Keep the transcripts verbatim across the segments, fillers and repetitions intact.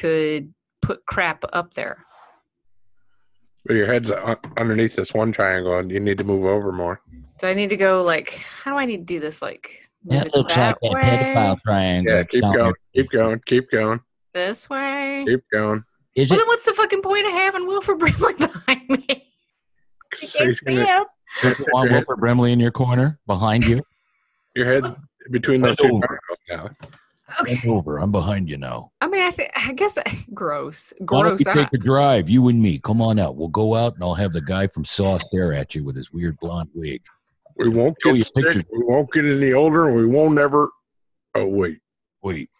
could put crap up there. But your head's underneath this one triangle, and you need to move over more. Do I need to go, like, how do I need to do this? Like, that it looks that like way? That pedophile triangle. Yeah, keep going, keep going, keep going. This way? Keep going. Is well, it- then what's the fucking point of having Wilford Brimley behind me? So he's gonna, you don't want Wilford Brimley in your corner, behind you. Your head between those two now. Okay. Over. I'm behind you now. I mean, I, th- I guess gross. Gross. Why don't you take a drive, you and me. Come on out. We'll go out, and I'll have the guy from Saw stare at you with his weird blonde wig. We won't get sick. We won't get any older, and we won't ever. Oh wait, wait.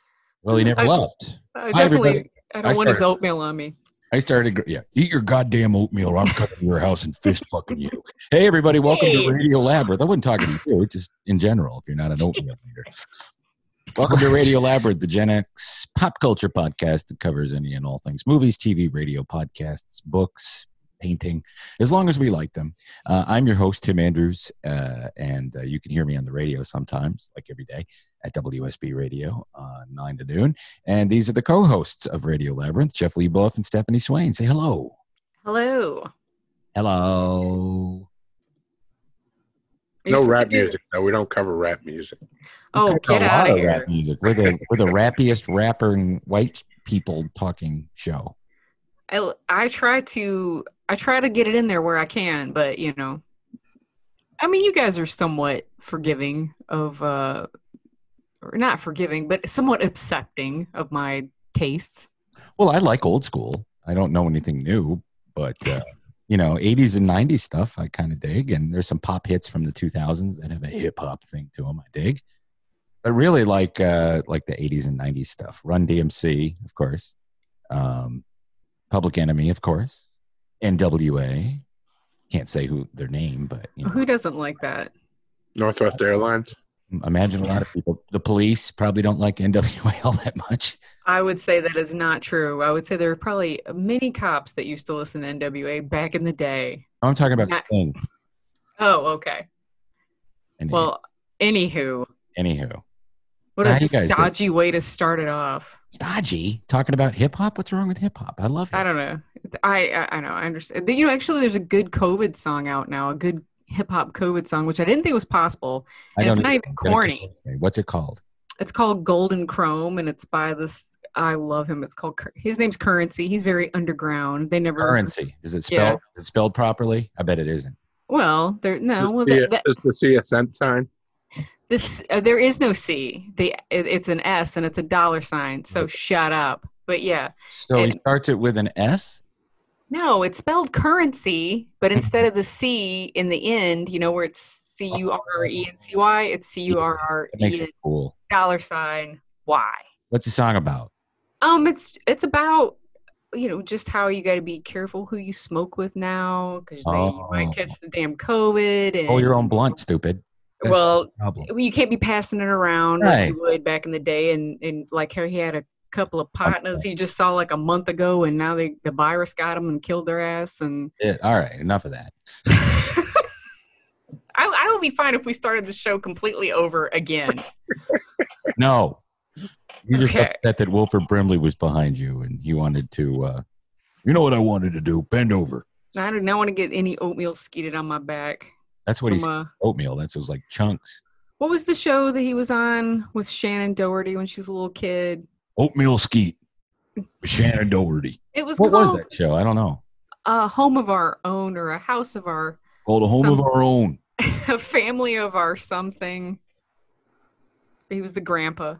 Well, he never I, left. I definitely. Hi, I don't I want his oatmeal on me. I started, yeah, eat your goddamn oatmeal or I'm coming to your house and fist fucking you. Hey, everybody, welcome hey. to Radio Labyrinth. I wasn't talking to you, just in general, if you're not an oatmeal eater. Welcome to Radio Labyrinth, the Gen X pop culture podcast that covers any and all things movies, T V, radio, podcasts, books, painting, as long as we like them. Uh, I'm your host, Tim Andrews, uh, and uh, you can hear me on the radio sometimes, like every day, at W S B Radio, uh, nine to noon. And these are the co-hosts of Radio Labyrinth, Jeff Lieboff and Stephanie Swain. Say hello. Hello. Hello. No rap music. No, we don't cover rap music. Oh, get out of here. Rap music. We're the, we're the rappiest rapper and white people talking show. I, I try to I try to get it in there where I can, but, you know, I mean, you guys are somewhat forgiving of... Uh, Or not forgiving, but somewhat accepting of my tastes. Well, I like old school. I don't know anything new, but, uh, you know, eighties and nineties stuff I kind of dig. And there's some pop hits from the two thousands that have a hip-hop thing to them I dig. But really like uh, like the eighties and nineties stuff. Run D M C, of course. Um, Public Enemy, of course. N W A. Can't say who their name, but... You know. Who doesn't like that? Northwest Airlines. Imagine a lot of people, the police probably don't like N W A all that much. I would say that is not true. I would say there are probably many cops that used to listen to N W A back in the day. I'm talking about not- Sting. Oh, okay. Anywho. Well, anywho. Anywho. What now a stodgy do? way to start it off. Stodgy? Talking about hip-hop? What's wrong with hip-hop? I love it. I don't know. I, I, I know. I understand. You know, actually, there's a good COVID song out now, a good hip-hop COVID song, which I didn't think was possible. And it's not even corny. What's it called? It's called Golden Chrome, and it's by this, I love him. It's called, his name's Currency. He's very underground. They never. Currency. Is it spelled, yeah. Is it spelled properly? I bet it isn't. Well, there, no. Well, that, that, it's the C a cent sign? This, uh, there is no C. They, it, it's an S, and it's a dollar sign, so okay. Shut up. But yeah. So and, he starts it with an S? No, it's spelled Currency, but instead of the C in the end, you know, where it's C U R R E N C Y, it's C U R R E N dollar sign Y. What's the song about? Um, it's it's about, you know, just how you got to be careful who you smoke with now, because oh. you might catch the damn COVID. And, oh, your own blunt, stupid. That's well, you can't be passing it around right. like you would back in the day, and, and like how he had a couple of partners okay. he just saw like a month ago, and now they, the virus got them and killed their ass. And yeah, all right, enough of that. I, I would be fine if we started the show completely over again. No, you just okay. upset that Wilford Brimley was behind you, and he wanted to. Uh, you know what I wanted to do? Bend over. I did not want to get any oatmeal skeeted on my back. That's what from, he's uh, oatmeal. That was like chunks. What was the show that he was on with Shannon Doherty when she was a little kid? Oatmeal Skeet with Shannon Doherty. It was what called, was that show? I don't know. A Home of Our Own or a House of Our... Called A Home something. of Our Own. A Family of Our Something. He was the grandpa.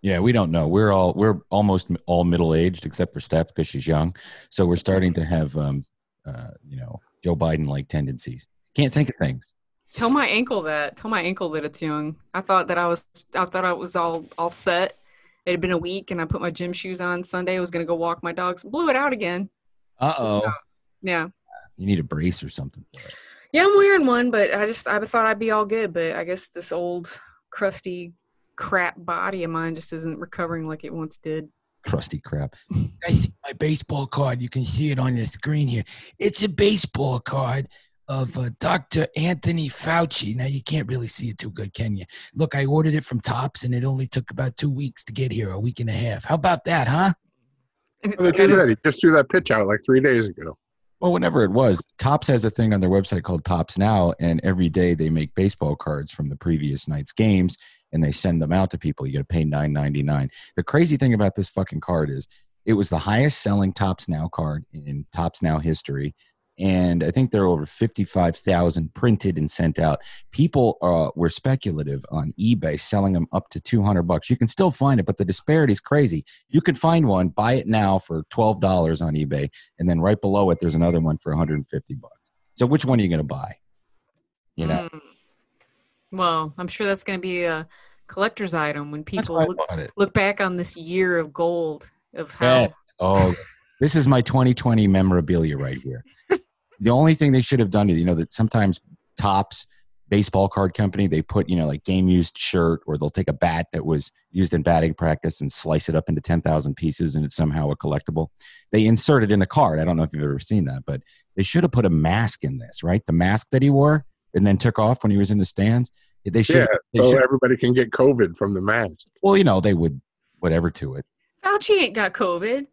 Yeah, we don't know. We're all we're almost all middle-aged except for Steph because she's young. So we're starting to have, um, uh, you know, Joe Biden-like tendencies. Can't think of things. Tell my ankle that. Tell my ankle that it's young. I thought that I was, I thought I was all, all set. It had been a week, and I put my gym shoes on Sunday. I was going to go walk my dogs. Blew it out again. Uh-oh. So, yeah. You need a brace or something for it. Yeah, I'm wearing one, but I just I thought I'd be all good. But I guess this old, crusty, crap body of mine just isn't recovering like it once did. Crusty crap. You guys see my baseball card? You can see it on the screen here. It's a baseball card of uh, Doctor Anthony Fauci. Now, you can't really see it too good, can you? Look, I ordered it from Topps, and it only took about two weeks to get here, a week and a half. How about that, huh? Well, they do that. He just threw that pitch out like three days ago. Well, whenever it was, Topps has a thing on their website called Topps Now, and every day they make baseball cards from the previous night's games, and they send them out to people. You got to pay nine ninety-nine. The crazy thing about this fucking card is it was the highest-selling Topps Now card in Topps Now history, and I think there are over fifty-five thousand printed and sent out. People uh, were speculative on eBay, selling them up to two hundred bucks. You can still find it, but the disparity is crazy. You can find one, buy it now for twelve dollars on eBay, and then right below it, there's another one for one hundred fifty bucks. So which one are you going to buy? You know? Mm. Well, I'm sure that's going to be a collector's item when people look, look back on this year of gold. Of how yeah. Oh, this is my twenty twenty memorabilia right here. The only thing they should have done is, you know, that sometimes Topps baseball card company, they put, you know, like game used shirt, or they'll take a bat that was used in batting practice and slice it up into ten thousand pieces, and it's somehow a collectible. They insert it in the card. I don't know if you've ever seen that, but they should have put a mask in this, right? The mask that he wore and then took off when he was in the stands. They should. Yeah, they so should. Everybody can get COVID from the mask. Well, you know, they would whatever to it. Fauci ain't got COVID.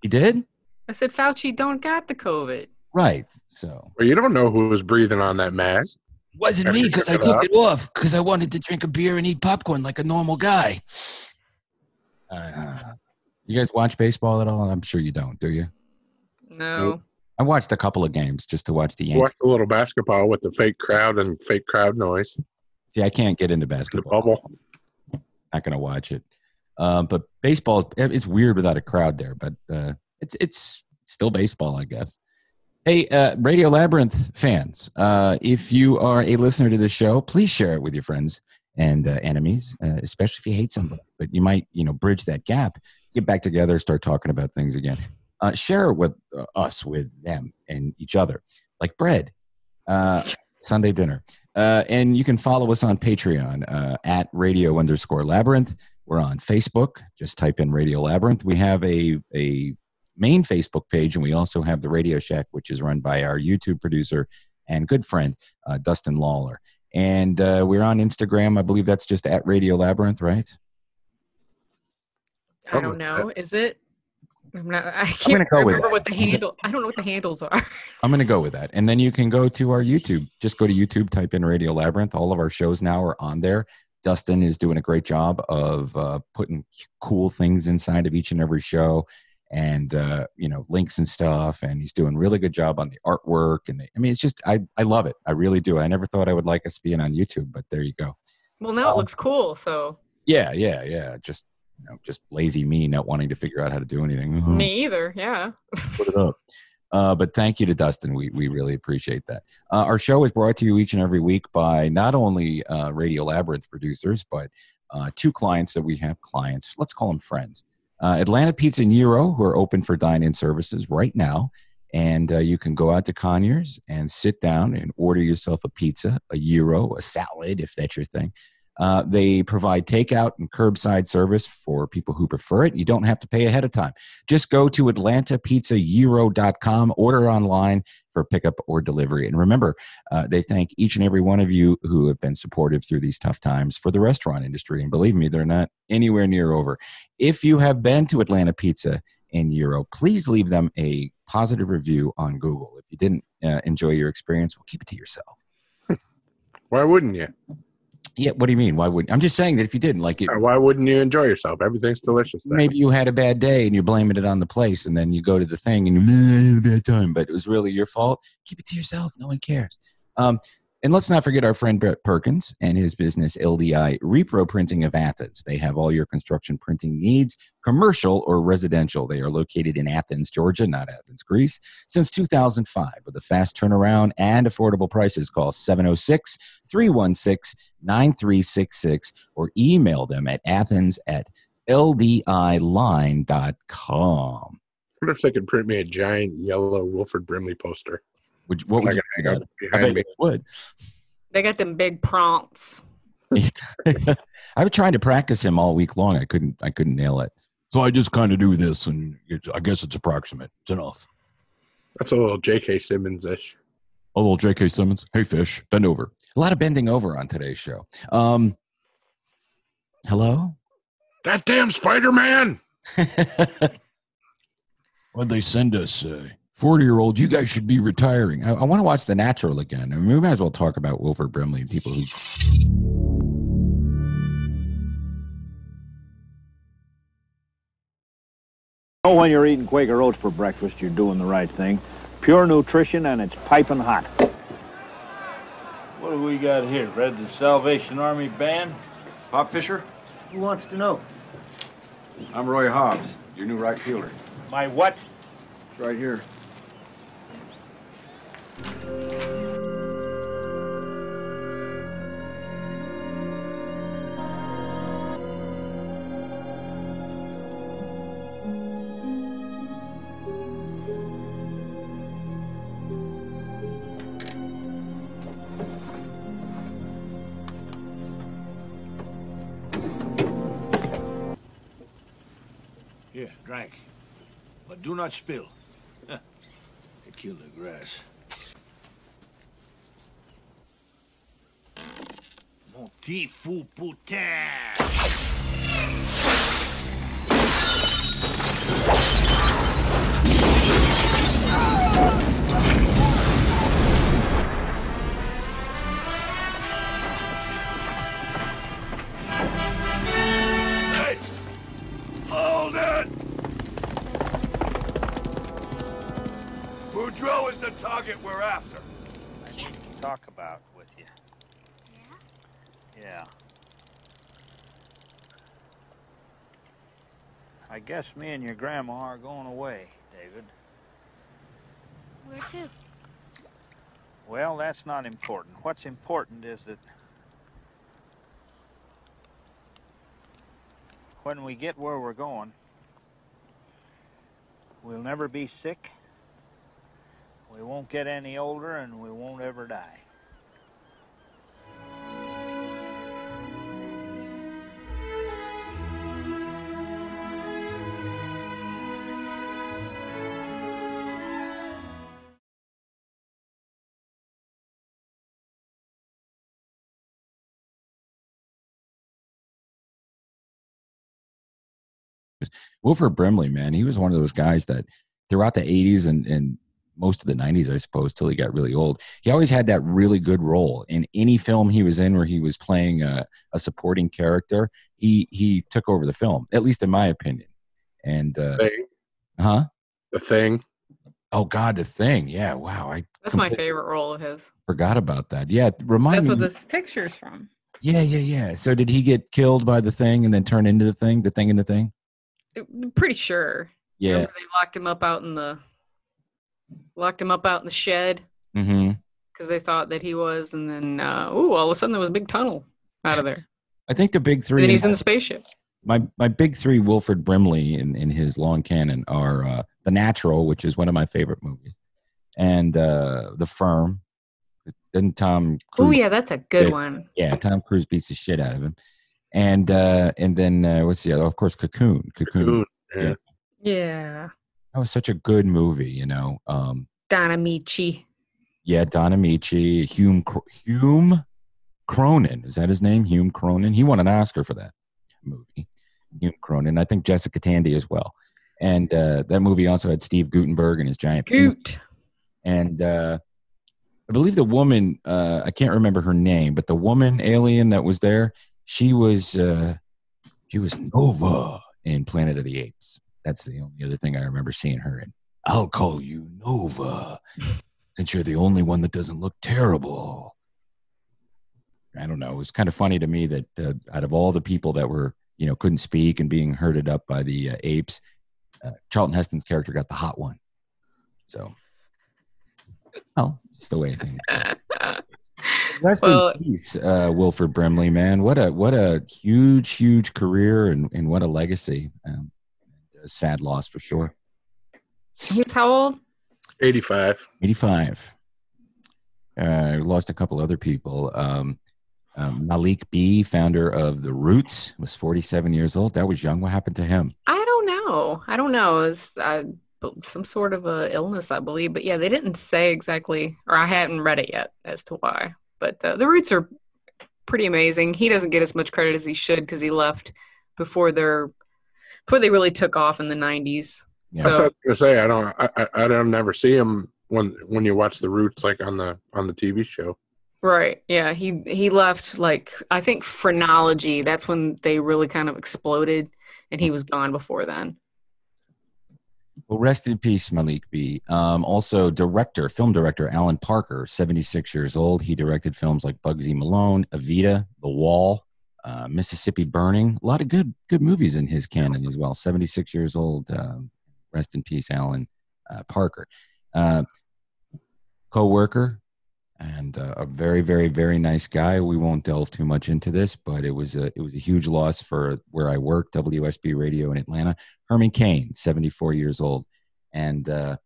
He did? I said Fauci don't got the COVID. Right. So. Well, you don't know who was breathing on that mask. Wasn't After me because I took it, it off because I wanted to drink a beer and eat popcorn like a normal guy. Uh, you guys watch baseball at all? I'm sure you don't, do you? No. Nope. I watched a couple of games just to watch the Yankees. Watched a little basketball with the fake crowd and fake crowd noise. See, I can't get into basketball. The bubble. Not going to watch it. Um, but baseball, it's weird without a crowd there, but uh, it's it's still baseball, I guess. Hey, uh, Radio Labyrinth fans, uh, if you are a listener to the show, please share it with your friends and uh, enemies, uh, especially if you hate somebody. But you might, you know, bridge that gap, get back together, start talking about things again. Uh, share it with uh, us, with them, and each other, like bread, uh, Sunday dinner. Uh, and you can follow us on Patreon uh, at radio underscore labyrinth. We're on Facebook. Just type in Radio Labyrinth. We have a, a main Facebook page, and we also have the Radio Shack, which is run by our YouTube producer and good friend, uh, Dustin Lawler. And uh, we're on Instagram. I believe that's just at Radio Labyrinth, right? I don't know. Is it? I'm not, I can't go remember what the handle. I don't know what the handles are. I'm going to go with that. And then you can go to our YouTube. Just go to YouTube, type in Radio Labyrinth. All of our shows now are on there. Dustin is doing a great job of uh, putting cool things inside of each and every show, and uh, you know, links and stuff. And he's doing a really good job on the artwork. And the, I mean, it's just I I love it. I really do. I never thought I would like us being on YouTube, but there you go. Well, now um, it looks cool. So yeah, yeah, yeah. Just you know, just lazy me not wanting to figure out how to do anything. Mm-hmm. Me either. Yeah. Put it up. Uh, but thank you to Dustin. We we really appreciate that. Uh, our show is brought to you each and every week by not only uh, Radio Labyrinth producers, but uh, two clients that we have clients. Let's call them friends. Uh, Atlanta Pizza and Gyro, who are open for dine-in services right now. And uh, you can go out to Conyers and sit down and order yourself a pizza, a gyro, a salad, if that's your thing. Uh, they provide takeout and curbside service for people who prefer it. You don't have to pay ahead of time. Just go to Atlanta Pizza Euro dot com, order online for pickup or delivery. And remember, uh, they thank each and every one of you who have been supportive through these tough times for the restaurant industry. And believe me, they're not anywhere near over. If you have been to Atlanta Pizza and Gyro, please leave them a positive review on Google. If you didn't uh, enjoy your experience, well, keep it to yourself. Why wouldn't you? Yeah, what do you mean? Why wouldn't? I'm just saying that if you didn't like it, why wouldn't you enjoy yourself? Everything's delicious. There. Maybe you had a bad day and you're blaming it on the place, and then you go to the thing and you had a bad time, but it was really your fault. Keep it to yourself. No one cares. Um, and let's not forget our friend Brett Perkins and his business L D I Repro Printing of Athens. They have all your construction printing needs, commercial or residential. They are located in Athens, Georgia, not Athens, Greece, since two thousand five with a fast turnaround and affordable prices. Call seven oh six, three one six, nine three six six or email them at athens at L D I line dot com. I wonder if they could print me a giant yellow Wilford Brimley poster. Would, what would I you I bet you would. They got them big prompts. I was trying to practice him all week long. I couldn't. I couldn't nail it. So I just kind of do this, and it, I guess it's approximate. It's enough. That's a little J K. Simmons-ish. A little J K. Simmons. Hey, fish, bend over. A lot of bending over on today's show. Um, hello. That damn Spider-Man. What'd they send us? Uh, forty-year-old, you guys should be retiring. I, I want to watch The Natural again. I mean, we might as well talk about Wilford Brimley and people who... Oh, when you're eating Quaker Oats for breakfast, you're doing the right thing. Pure nutrition, and it's piping hot. What do we got here? Read the Salvation Army Band? Bob Fisher? Who wants to know? I'm Roy Hobbs, your new right fielder. My what? It's right here. Here, drink. But do not spill. It killed the grass. Mon petit fou putain! Hey! Hold it! Boudreaux is the target we're after. I need to talk about with you. Yeah? Yeah. I guess me and your grandma are going away, David. Where to? Well, that's not important. What's important is that when we get where we're going, we'll never be sick. We won't get any older, and we won't ever die. Wilford Brimley, man, he was one of those guys that throughout the eighties and, and most of the nineties, I suppose, till he got really old, he always had that really good role in any film he was in where he was playing a, a supporting character. He he took over the film, at least in my opinion. And uh, thing. huh, the thing. Oh God, the thing. Yeah, wow. I that's my favorite role of his. Forgot about that. Yeah, remind that's me. That's what this picture's from. Yeah, yeah, yeah. So did he get killed by the thing and then turn into the thing? The thing and the thing. I'm pretty sure. Yeah. Remember they locked him up out in the. Locked him up out in the shed because mm-hmm. they thought that he was, and then uh, ooh, all of a sudden there was a big tunnel out of there. I think the big three. And then he's in the spaceship. My my big three, Wilford Brimley in, in his long canon are uh, The Natural, which is one of my favorite movies, and uh, The Firm. Didn't Tom? Oh yeah, that's a good did, one. Yeah, Tom Cruise beats the shit out of him, and uh, and then uh, what's the other? Of course, Cocoon. Cocoon. Cocoon. Yeah. Yeah. That was such a good movie, you know. Um, Don Ameche. Yeah, Don Ameche. Hume, Hume Cronin. Is that his name? Hume Cronin. He won an Oscar for that movie. Hume Cronin. I think Jessica Tandy as well. And uh, that movie also had Steve Guttenberg and his giant Goot. And uh, I believe the woman, uh, I can't remember her name, but the woman alien that was there, she was, uh, she was Nova in Planet of the Apes. That's the only other thing I remember seeing her in. I'll call you Nova, since you're the only one that doesn't look terrible. I don't know. It was kind of funny to me that uh, out of all the people that were, you know, couldn't speak and being herded up by the uh, apes, uh, Charlton Heston's character got the hot one. So, well, just the way things go. Rest well, in peace, uh, Wilford Brimley, man. What a what a huge, huge career and, and what a legacy. Um, A sad loss for sure. He was how old? eighty-five. eighty-five. Uh, lost a couple other people. Um, um, Malik B, founder of The Roots, was forty-seven years old. That was young. What happened to him? I don't know. I don't know. It was, uh, some sort of a illness, I believe. But yeah, they didn't say exactly, or I hadn't read it yet as to why. But uh, The Roots are pretty amazing. He doesn't get as much credit as he should because he left before their. Before they really took off in the nineties, Yeah. So, I was gonna say I don't I, I don't never see him when when you watch The Roots, like on the on the T V show. Right. Yeah. He he left, like, I think phrenology. That's when they really kind of exploded, and he was gone before then. Well, rest in peace, Malik B. Um, also, director, film director Alan Parker, seventy-six years old. He directed films like Bugsy Malone, Evita, The Wall, uh, Mississippi Burning. A lot of good good movies in his canon as well. seventy-six years old. Uh, rest in peace, Alan uh, Parker. Uh, co-worker. And uh, a very, very, very nice guy. We won't delve too much into this, but it was a it was a huge loss for where I work, W S B Radio in Atlanta. Herman Cain, seventy-four years old, and uh,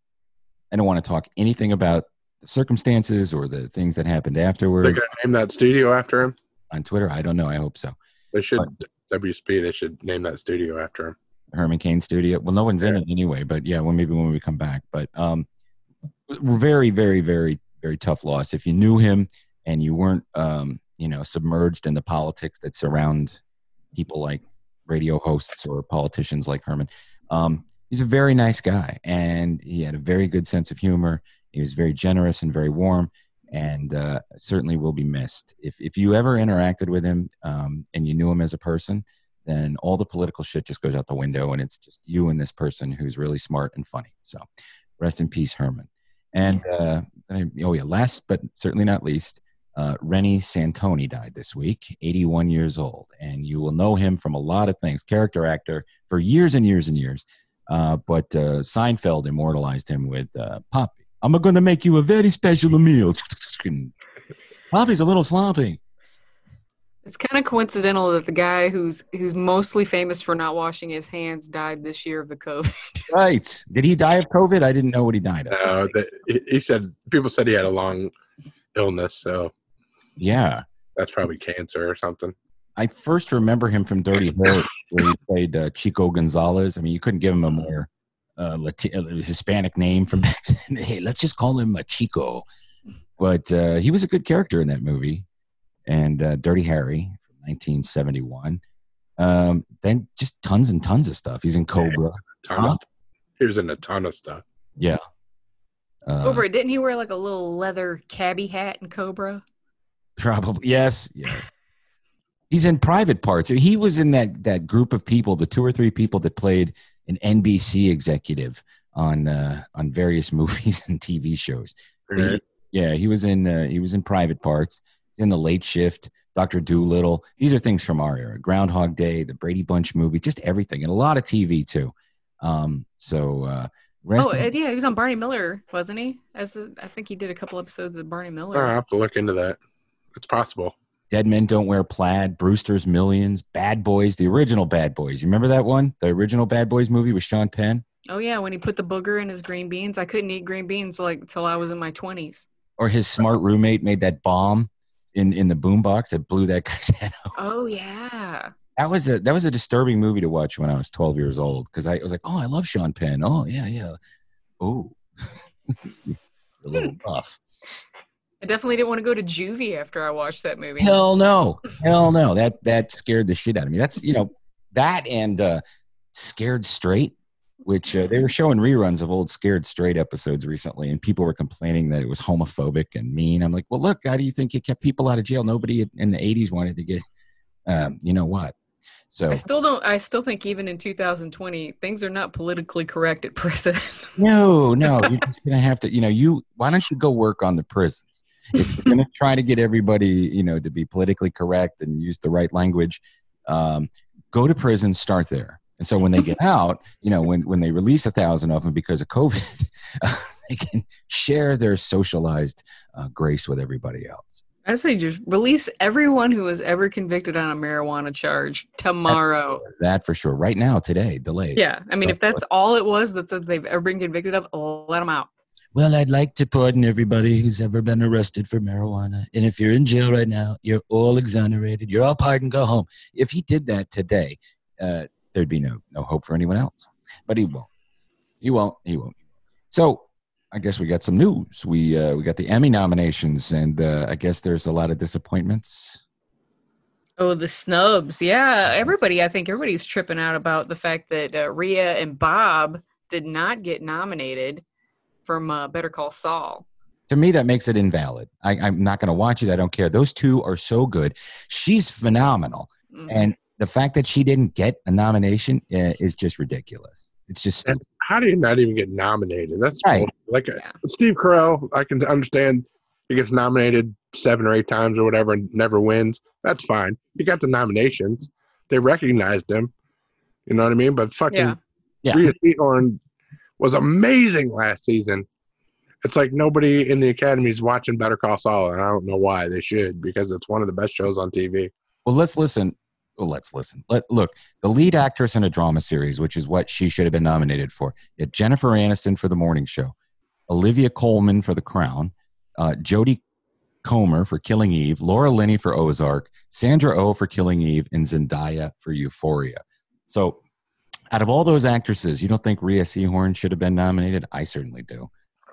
I don't want to talk anything about the circumstances or the things that happened afterwards. They could name that studio after him on Twitter. I don't know. I hope so. They should but, W S B. They should name that studio after him. Herman Cain Studio. Well, no one's yeah. in it anyway. But yeah, well, maybe when we come back. But um, very, very, very. Very tough loss. If you knew him and you weren't, um, you know, submerged in the politics that surround people like radio hosts or politicians like Herman, um, he's a very nice guy, and he had a very good sense of humor. He was very generous and very warm, and uh, certainly will be missed. If if you ever interacted with him um, and you knew him as a person, then all the political shit just goes out the window, and it's just you and this person who's really smart and funny. So, rest in peace, Herman. And, uh, oh, yeah, last but certainly not least, uh, Renny Santoni died this week, eighty-one years old. And you will know him from a lot of things, character actor for years and years and years. Uh, but uh, Seinfeld immortalized him with uh, Poppy. I'm going to make you a very special meal. Poppy's a little sloppy. It's kind of coincidental that the guy who's who's mostly famous for not washing his hands died this year of the COVID. Right. Did he die of COVID? I didn't know what he died of. No, the, he said, people said he had a long illness, so. Yeah. That's probably cancer or something. I first remember him from Dirty Harry, where he played uh, Chico Gonzalez. I mean, you couldn't give him a more uh, Latino, Hispanic name from back then. Hey, let's just call him a Chico. But uh, he was a good character in that movie. And uh, Dirty Harry from nineteen seventy-one. Um, then just tons and tons of stuff. He's in Cobra. Huh? He was in a ton of stuff. Yeah. Uh, Cobra, didn't he wear like a little leather cabbie hat in Cobra? Probably, yes. Yeah. He's in Private Parts. He was in that, that group of people, the two or three people that played an N B C executive on uh, on various movies and T V shows. Right. He, yeah, he was in uh, he was in Private Parts. In The Late Shift, Doctor Doolittle. These are things from our era. Groundhog Day, the Brady Bunch movie, just everything. And a lot of T V, too. Um, so, uh, rest Oh, in- yeah, he was on Barney Miller, wasn't he? As the, I think he did a couple episodes of Barney Miller. I'll have to look into that. It's possible. Dead Men Don't Wear Plaid, Brewster's Millions, Bad Boys, the original Bad Boys. You remember that one? The original Bad Boys movie with Sean Penn? Oh, yeah, when he put the booger in his green beans. I couldn't eat green beans like till I was in my twenties. Or his smart roommate made that bomb. In, in the boombox that blew that guy's head out. Oh yeah, that was a that was a disturbing movie to watch when I was twelve years old, because I was like, oh, I love Sean Penn. Oh yeah, yeah. Oh, a little rough. I definitely didn't want to go to juvie after I watched that movie. Hell no, hell no. That that scared the shit out of me. That's you know that and uh, Scared Straight, which uh, they were showing reruns of old Scared Straight episodes recently, and people were complaining that it was homophobic and mean. I'm like, well, look, how do you think it kept people out of jail? Nobody in the eighties wanted to get, um, you know what? So I still don't. I still think even in two thousand twenty, things are not politically correct at prison. No, no, you're just gonna have to. You know, you why don't you go work on the prisons? If you're gonna try to get everybody, you know, to be politically correct and use the right language, um, go to prison, start there. And so when they get out, you know, when, when they release a thousand of them because of COVID, uh, they can share their socialized uh, grace with everybody else. I say just release everyone who was ever convicted on a marijuana charge tomorrow. That, that for sure. Right now, today, delayed. Yeah. I mean, so, if that's all it was that they've ever been convicted of, let them out. Well, I'd like to pardon everybody who's ever been arrested for marijuana. And if you're in jail right now, you're all exonerated. You're all pardoned. Go home. If he did that today, uh, there'd be no no hope for anyone else. But he won't. He won't. He won't. So I guess we got some news. We uh, we got the Emmy nominations, and uh, I guess there's a lot of disappointments. Oh, the snubs. Yeah, everybody, I think everybody's tripping out about the fact that uh, Rhea and Bob did not get nominated from uh, Better Call Saul. To me, that makes it invalid. I, I'm not going to watch it. I don't care. Those two are so good. She's phenomenal. Mm-hmm. And the fact that she didn't get a nomination uh, is just ridiculous. It's just stupid. And how do you not even get nominated? That's right. Cool. Like yeah. Steve Carell, I can understand he gets nominated seven or eight times or whatever and never wins. That's fine. He got the nominations. They recognized him. You know what I mean? But fucking yeah. Yeah. Rhea Seehorn was amazing last season. It's like nobody in the Academy is watching Better Call Saul, and I don't know why they should, because it's one of the best shows on T V. Well, let's listen. Well, let's listen. Let, look, the lead actress in a drama series, which is what she should have been nominated for, it, Jennifer Aniston for The Morning Show, Olivia Colman for The Crown, uh, Jodie Comer for Killing Eve, Laura Linney for Ozark, Sandra Oh for Killing Eve, and Zendaya for Euphoria. So out of all those actresses, you don't think Rhea Seehorn should have been nominated? I certainly do.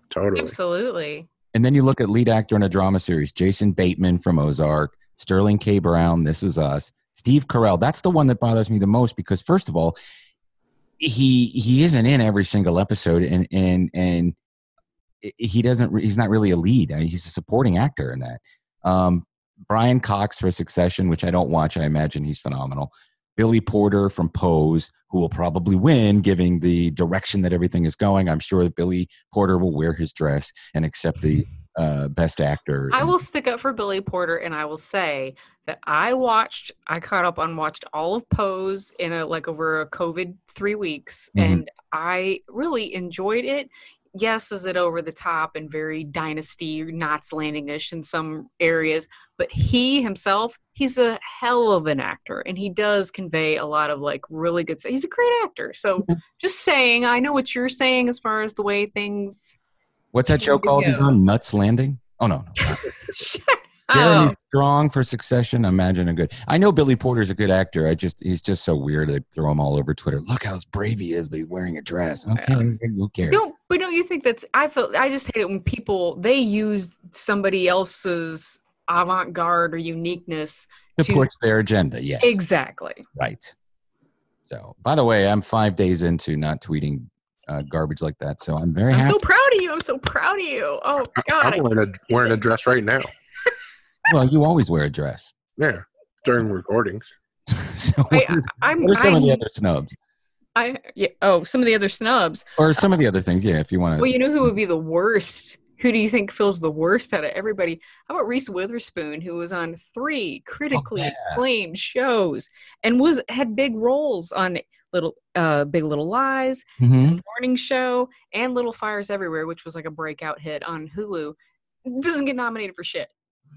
Totally. Absolutely. And then you look at lead actor in a drama series, Jason Bateman from Ozark, Sterling K. Brown, This Is Us, Steve Carell. That's the one that bothers me the most because, first of all, he he isn't in every single episode, and and and he doesn't. He's not really a lead. I mean, he's a supporting actor in that. Um, Brian Cox for Succession, which I don't watch. I imagine he's phenomenal. Billy Porter from Pose, who will probably win, given the direction that everything is going. I'm sure that Billy Porter will wear his dress and accept the uh, best actor. I will stick up for Billy Porter, and I will say that I watched, I caught up on, watched all of Pose in a, like over a COVID three weeks, mm-hmm. and I really enjoyed it. Yes, is it over the top and very Dynasty, Knots Landing-ish in some areas, but he himself, he's a hell of an actor, and he does convey a lot of like really good stuff. He's a great actor. So just saying, I know what you're saying as far as the way things. What's that show called? He's on Nuts Landing? Oh, no. no. Jeremy oh. Strong for Succession. Imagine a good. I know Billy Porter's a good actor. I just he's just so weird. I throw him all over Twitter. Look how brave he is, but he's wearing a dress. Okay, um, who cares? Don't, but don't you think that's? I feel I just hate it when people they use somebody else's avant-garde or uniqueness to, to push their agenda. Yes, exactly. Right. So, by the way, I'm five days into not tweeting Uh, garbage like that, so I'm very I'm happy. I'm so proud of you. I'm so proud of you. Oh my God! I'm wearing a, wearing a dress right now. Well, you always wear a dress. Yeah, during recordings. So I, what, is, I'm, what are some I, of the other snubs? I yeah. Oh, some of the other snubs, or some of the other things. Yeah, if you want to. Well, you know who would be the worst? Who do you think feels the worst out of everybody? How about Reese Witherspoon, who was on three critically oh, yeah. acclaimed shows and was had big roles on Little uh, Big Little Lies, mm-hmm. The Morning Show, and Little Fires Everywhere, which was like a breakout hit on Hulu. Doesn't get nominated for shit.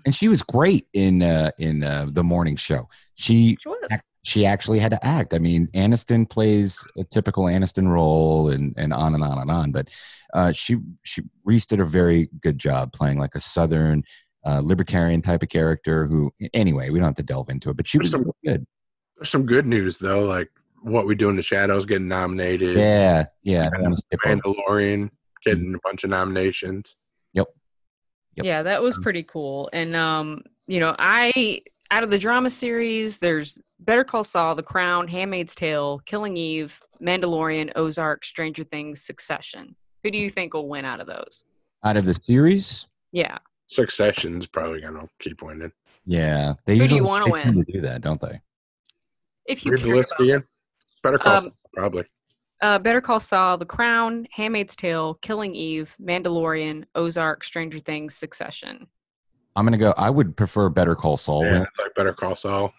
And she was great in uh, in uh, The Morning Show. She she, was. she actually had to act. I mean, Aniston plays a typical Aniston role, and and on and on and on. But uh, she she Reese did a very good job playing like a Southern uh, libertarian type of character. Who anyway, we don't have to delve into it. But she there's was some, really good. There's some good news though, like What We Do in the Shadows getting nominated. Yeah, yeah. The Mandalorian getting a bunch of nominations. Yep. yep. Yeah, that was pretty cool. And, um, you know, I, out of the drama series, there's Better Call Saul, The Crown, Handmaid's Tale, Killing Eve, Mandalorian, Ozark, Stranger Things, Succession. Who do you think will win out of those? Out of the series? Yeah. Succession's probably going to keep winning. Yeah. They Who usually do you want to win? They do that, don't they? If you care about it. Better Call um, Saul, probably. Uh, Better Call Saul, The Crown, Handmaid's Tale, Killing Eve, Mandalorian, Ozark, Stranger Things, Succession. I'm going to go. I would prefer Better Call Saul. Yeah, I like Better Call Saul.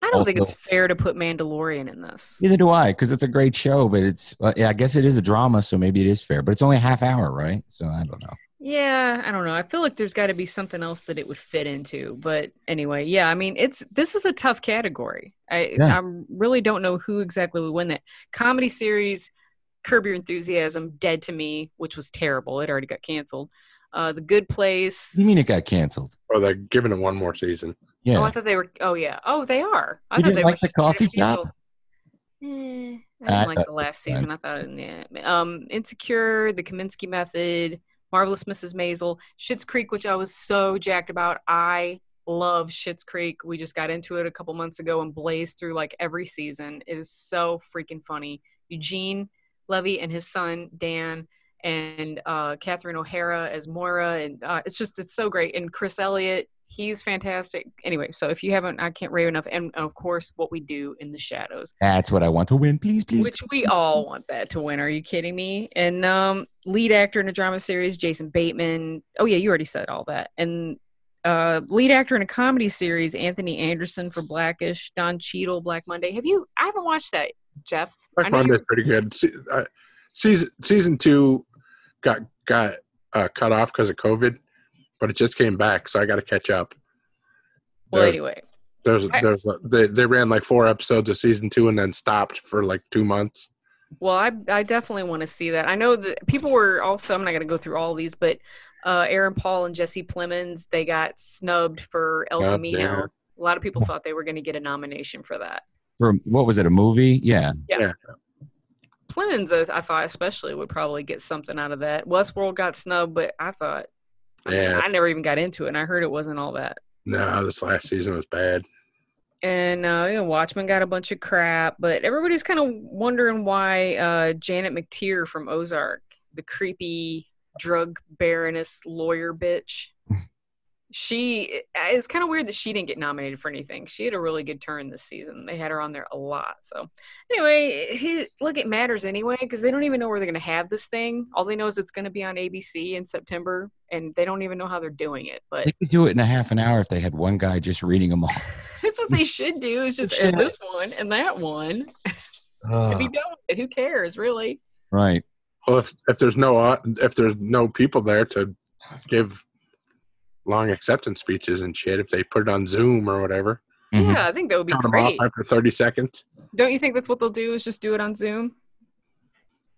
I don't also, think it's fair to put Mandalorian in this. Neither do I, because it's a great show, but it's, uh, yeah, I guess it is a drama, so maybe it is fair, but it's only a half hour, right? So I don't know. Yeah, I don't know. I feel like there's got to be something else that it would fit into. But anyway, yeah, I mean, it's this is a tough category. I yeah. I really don't know who exactly would win that. Comedy series, Curb Your Enthusiasm, Dead to Me, which was terrible. It already got canceled. Uh, The Good Place. You mean it got canceled? Oh, they're giving it one more season. Yeah. Oh, I thought they were. Oh, yeah. Oh, they are. I you thought didn't they like were the coffee shop. Eh, I didn't I like the last season. I thought, yeah. Um, Insecure, The Kaminsky Method. Marvelous Missus Maisel, Schitt's Creek, which I was so jacked about. I love Schitt's Creek. We just got into it a couple months ago and blazed through like every season. It is so freaking funny. Eugene, Levy and his son, Dan, and uh, Catherine O'Hara as Moira. And uh, it's just, it's so great. And Chris Elliott, he's fantastic. Anyway, so if you haven't, I can't rave enough. And, and of course, What We Do in the Shadows. That's what I want to win. Please, please. Which we all want that to win. Are you kidding me? And um, lead actor in a drama series, Jason Bateman. Oh, yeah, you already said all that. And uh, lead actor in a comedy series, Anthony Anderson for Blackish. Don Cheadle, Black Monday. Have you? I haven't watched that, Jeff. Black Monday's pretty good. Se- uh, season season two got got uh, cut off because of COVID. But it just came back, so I got to catch up. Well, there's, anyway. There's, there's, I, they, they ran like four episodes of season two and then stopped for like two months. Well, I I definitely want to see that. I know that people were also, I'm not going to go through all of these, but uh, Aaron Paul and Jesse Plemons, they got snubbed for El Camino. Oh, a lot of people thought they were going to get a nomination for that. For, what was it, a movie? Yeah. Yeah. yeah. Plemons, I, I thought especially, would probably get something out of that. Westworld got snubbed, but I thought... Yeah. I never even got into it, and I heard it wasn't all that. No, this last season was bad. And uh, you know, Watchmen got a bunch of crap, but everybody's kind of wondering why uh, Janet McTeer from Ozark, the creepy drug baroness lawyer bitch, she it's kind of weird that she didn't get nominated for anything. She had a really good turn this season. They had her on there a lot. So anyway, he, look, it matters anyway because they don't even know where they're going to have this thing. All they know is it's going to be on A B C in September, and they don't even know how they're doing it. But they could do it in a half an hour if they had one guy just reading them all. That's what they should do, is just yeah. this one and that one. Uh, if you don't, who cares, really? Right. Well, if if there's no if there's no people there to give long acceptance speeches and shit, if they put it on Zoom or whatever. Mm-hmm. Yeah, I think that would be Count great. Them off after thirty seconds. Don't you think that's what they'll do, is just do it on Zoom?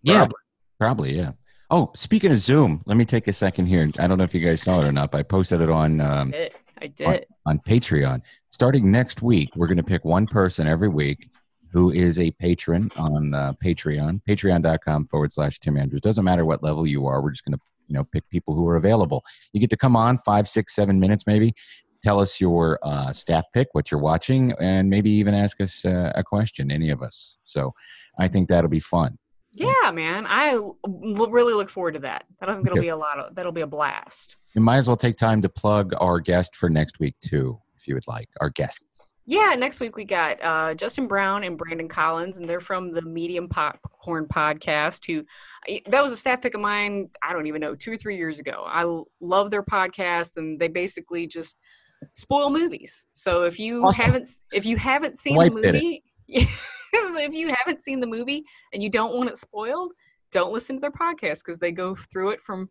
Yeah, probably, probably yeah. Oh, speaking of Zoom, let me take a second here. I don't know if you guys saw it or not, but I posted it on um, I did. I did. On, on Patreon. Starting next week, we're going to pick one person every week who is a patron on uh, Patreon, patreon.com forward slash Tim Andrews. Doesn't matter what level you are, we're just going to you know, pick people who are available. You get to come on five, six, seven minutes maybe. Tell us your uh, staff pick, what you're watching, and maybe even ask us uh, a question, any of us. So I think that'll be fun. Yeah, man. I really look forward to that. I think it'll be a lot of, that'll be a blast. You might as well take time to plug our guest for next week too, if you would like, our guests. Yeah, next week we got uh, Justin Brown and Brandon Collins, and they're from the Medium Popcorn Podcast, who that was a staff pick of mine, I don't even know, two or three years ago. I l- love their podcast, and they basically just spoil movies. So if you awesome. haven't if you haven't seen Wipe the movie, so if you haven't seen the movie and you don't want it spoiled, don't listen to their podcast, because they go through it from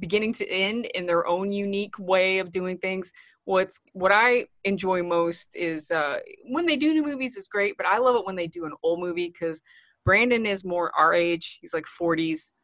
beginning to end in their own unique way of doing things. What's what I enjoy most is uh, when they do new movies is great, but I love it when they do an old movie, because Brandon is more our age. He's like forties.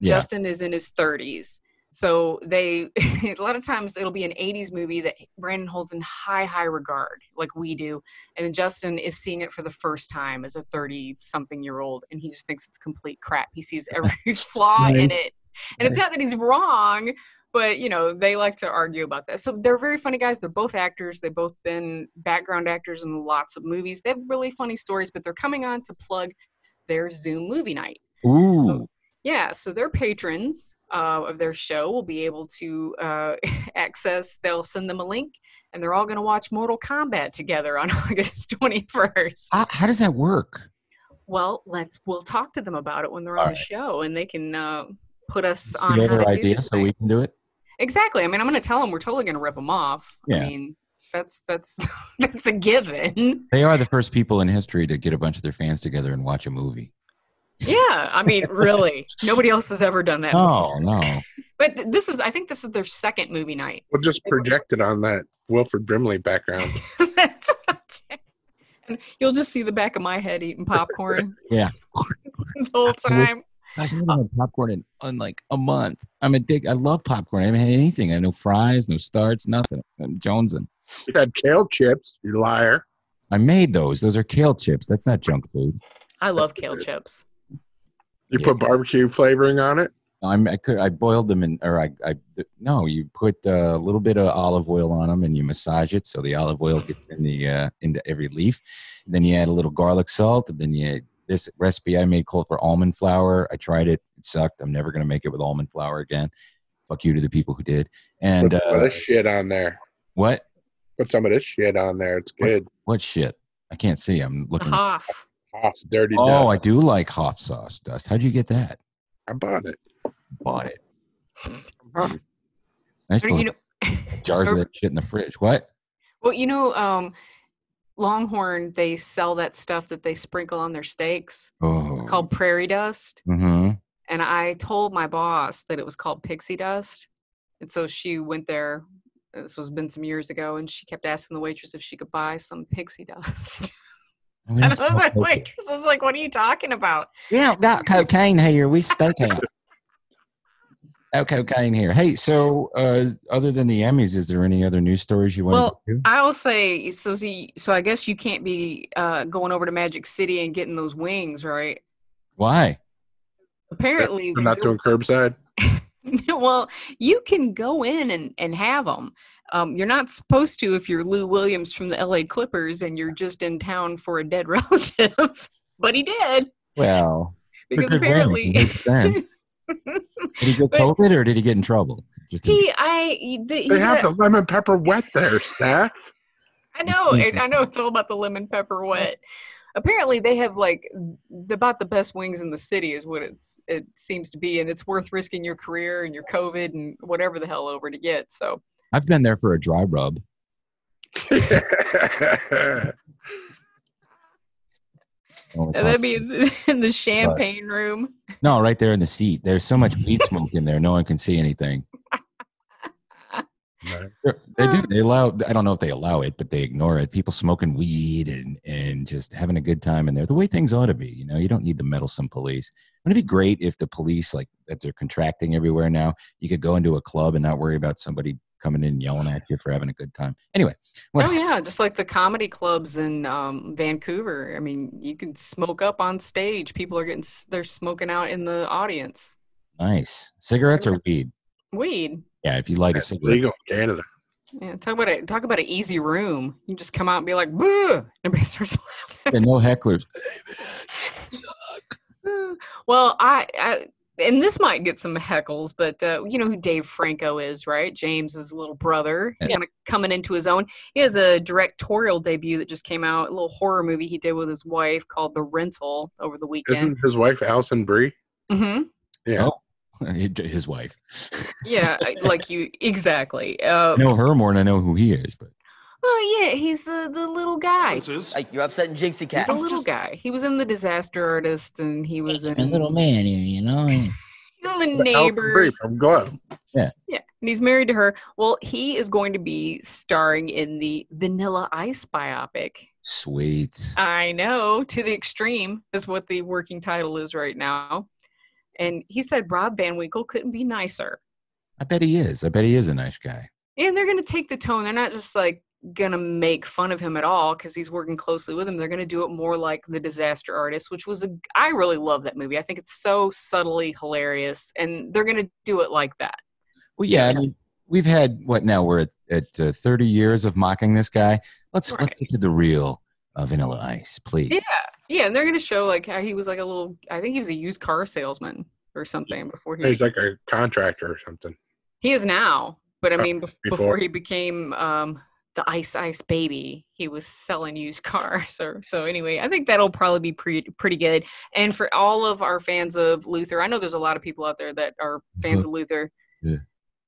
Yeah. Justin is in his thirties. So they a lot of times it'll be an eighties movie that Brandon holds in high, high regard, like we do. And then Justin is seeing it for the first time as a thirty-something-year-old, and he just thinks it's complete crap. He sees every flaw nice. in it. And it's not that he's wrong, but, you know, they like to argue about that. So they're very funny guys. They're both actors. They've both been background actors in lots of movies. They have really funny stories, but they're coming on to plug their Zoom movie night. Ooh. So, yeah, so their patrons uh, of their show will be able to uh, access, they'll send them a link, and they're all going to watch Mortal Kombat together on August twenty-first. Uh, how does that work? Well, let's we'll talk to them about it when they're all on right. the show, and they can uh, put us on their idea so we can do it. Exactly. I mean, I'm going to tell them we're totally going to rip them off. Yeah. I mean, that's that's that's a given. They are the first people in history to get a bunch of their fans together and watch a movie. Yeah, I mean, really, nobody else has ever done that. Oh no, no. But this is, I think, this is their second movie night. We'll just project it on that Wilford Brimley background. That's what I'm saying. And you'll just see the back of my head eating popcorn. Yeah, the whole time. I haven't had popcorn in, in like a month. I'm addicted. I love popcorn. I haven't had anything. I had no fries, no starts, nothing. I'm jonesing. You had kale chips, you liar. I made those. Those are kale chips. That's not junk food. I love kale chips. You yeah. put barbecue flavoring on it? I'm, I could. I boiled them in, or I, I no. You put a little bit of olive oil on them, and you massage it so the olive oil gets in the uh, into every leaf. And then you add a little garlic salt, and then you This recipe I made called for almond flour. I tried it. It sucked. I'm never going to make it with almond flour again. Fuck you to the people who did. And put some uh, of this shit on there. What? Put some of this shit on there. It's good. What, what shit? I can't see. I'm looking. Hoff. Hoff's dirty. Oh, dust. I do like Hoff sauce, Dust. How'd you get that? I bought it. Bought it. Huh. Nice to you know, jars of that shit in the fridge. What? Well, you know, um, Longhorn, they sell that stuff that they sprinkle on their steaks oh. called prairie dust. Mm-hmm. And I told my boss that it was called pixie dust. And so she went there. This was been some years ago. And she kept asking the waitress if she could buy some pixie dust. I mean, and I was like, waitress was like, what are you talking about? We don't got cocaine here. We stake out. No cocaine here. Hey, so uh, other than the Emmys, is there any other news stories you want well, to do? Well, I will say, so see, so I guess you can't be uh, going over to Magic City and getting those wings, right? Why? Apparently. They're not doing curbside? Well, you can go in and, and have them. Um, you're not supposed to if you're Lou Williams from the L A Clippers and you're just in town for a dead relative. But he did. Well. Because apparently. Did he get COVID but, or did he get in trouble? Just he, in- I, he, he, they have that, the lemon pepper wet there, Steph. I know, and I know it's all about the lemon pepper wet. Apparently, they have like about the best wings in the city, is what it's it seems to be, and it's worth risking your career and your COVID and whatever the hell over to get. So I've been there for a dry rub. Oh, that'd be in the champagne but, room. No, right there in the seat. There's so much weed smoke in there. No one can see anything. They, they do. They allow. I don't know if they allow it, but they ignore it. People smoking weed and, and just having a good time in there. The way things ought to be. You know, you don't need the meddlesome police. Wouldn't it be great if the police, like, that they're contracting everywhere now, you could go into a club and not worry about somebody coming in and yelling at you for having a good time. Anyway. Well, oh, yeah. Just like the comedy clubs in um, Vancouver. I mean, you can smoke up on stage. People are getting, they're smoking out in the audience. Nice. Cigarettes or weed? Weed. Yeah, if you light That's a cigarette. Legal in Canada. Yeah, talk about, a, talk about an easy room. You just come out and be like, boo! Everybody starts laughing. And no hecklers. Well, I... I and this might get some heckles, but uh, you know who Dave Franco is, right? James's little brother. He's kind of coming into his own. He has a directorial debut that just came out, a little horror movie he did with his wife called The Rental over the weekend. Isn't his wife Alison Brie? Mm-hmm. Yeah. Oh, his wife. Yeah, like you, exactly. Uh, I know her more than I know who he is, but. Oh, yeah, he's the, the little guy. Like, you're upsetting Jinxie Cat. He's a little guy. He was in The Disaster Artist, and he was in... A little man here, you know? He's in The Neighbors. I'm glad. Yeah. Yeah, and he's married to her. Well, he is going to be starring in the Vanilla Ice biopic. Sweet. I know, To the Extreme is what the working title is right now. And he said Rob Van Winkle couldn't be nicer. I bet he is. I bet he is a nice guy. And they're going to take the tone. They're not just like... gonna make fun of him at all because he's working closely with him. They're gonna do it more like The Disaster Artist, which was a I really love that movie. I think it's so subtly hilarious, and they're gonna do it like that. Well, yeah, I mean, we've had what now we're at, at uh, thirty years of mocking this guy. Let's right. let's get to the real uh, Vanilla Ice, please. Yeah, yeah, and they're gonna show like how he was like a little. I think he was a used car salesman or something before he. He's like a contractor or something. He is now, but I mean, before, before he became. Um, The Ice Ice Baby. He was selling used cars. Or, so anyway, I think that'll probably be pretty pretty good. And for all of our fans of Luther, I know there's a lot of people out there that are fans so, of Luther. Yeah.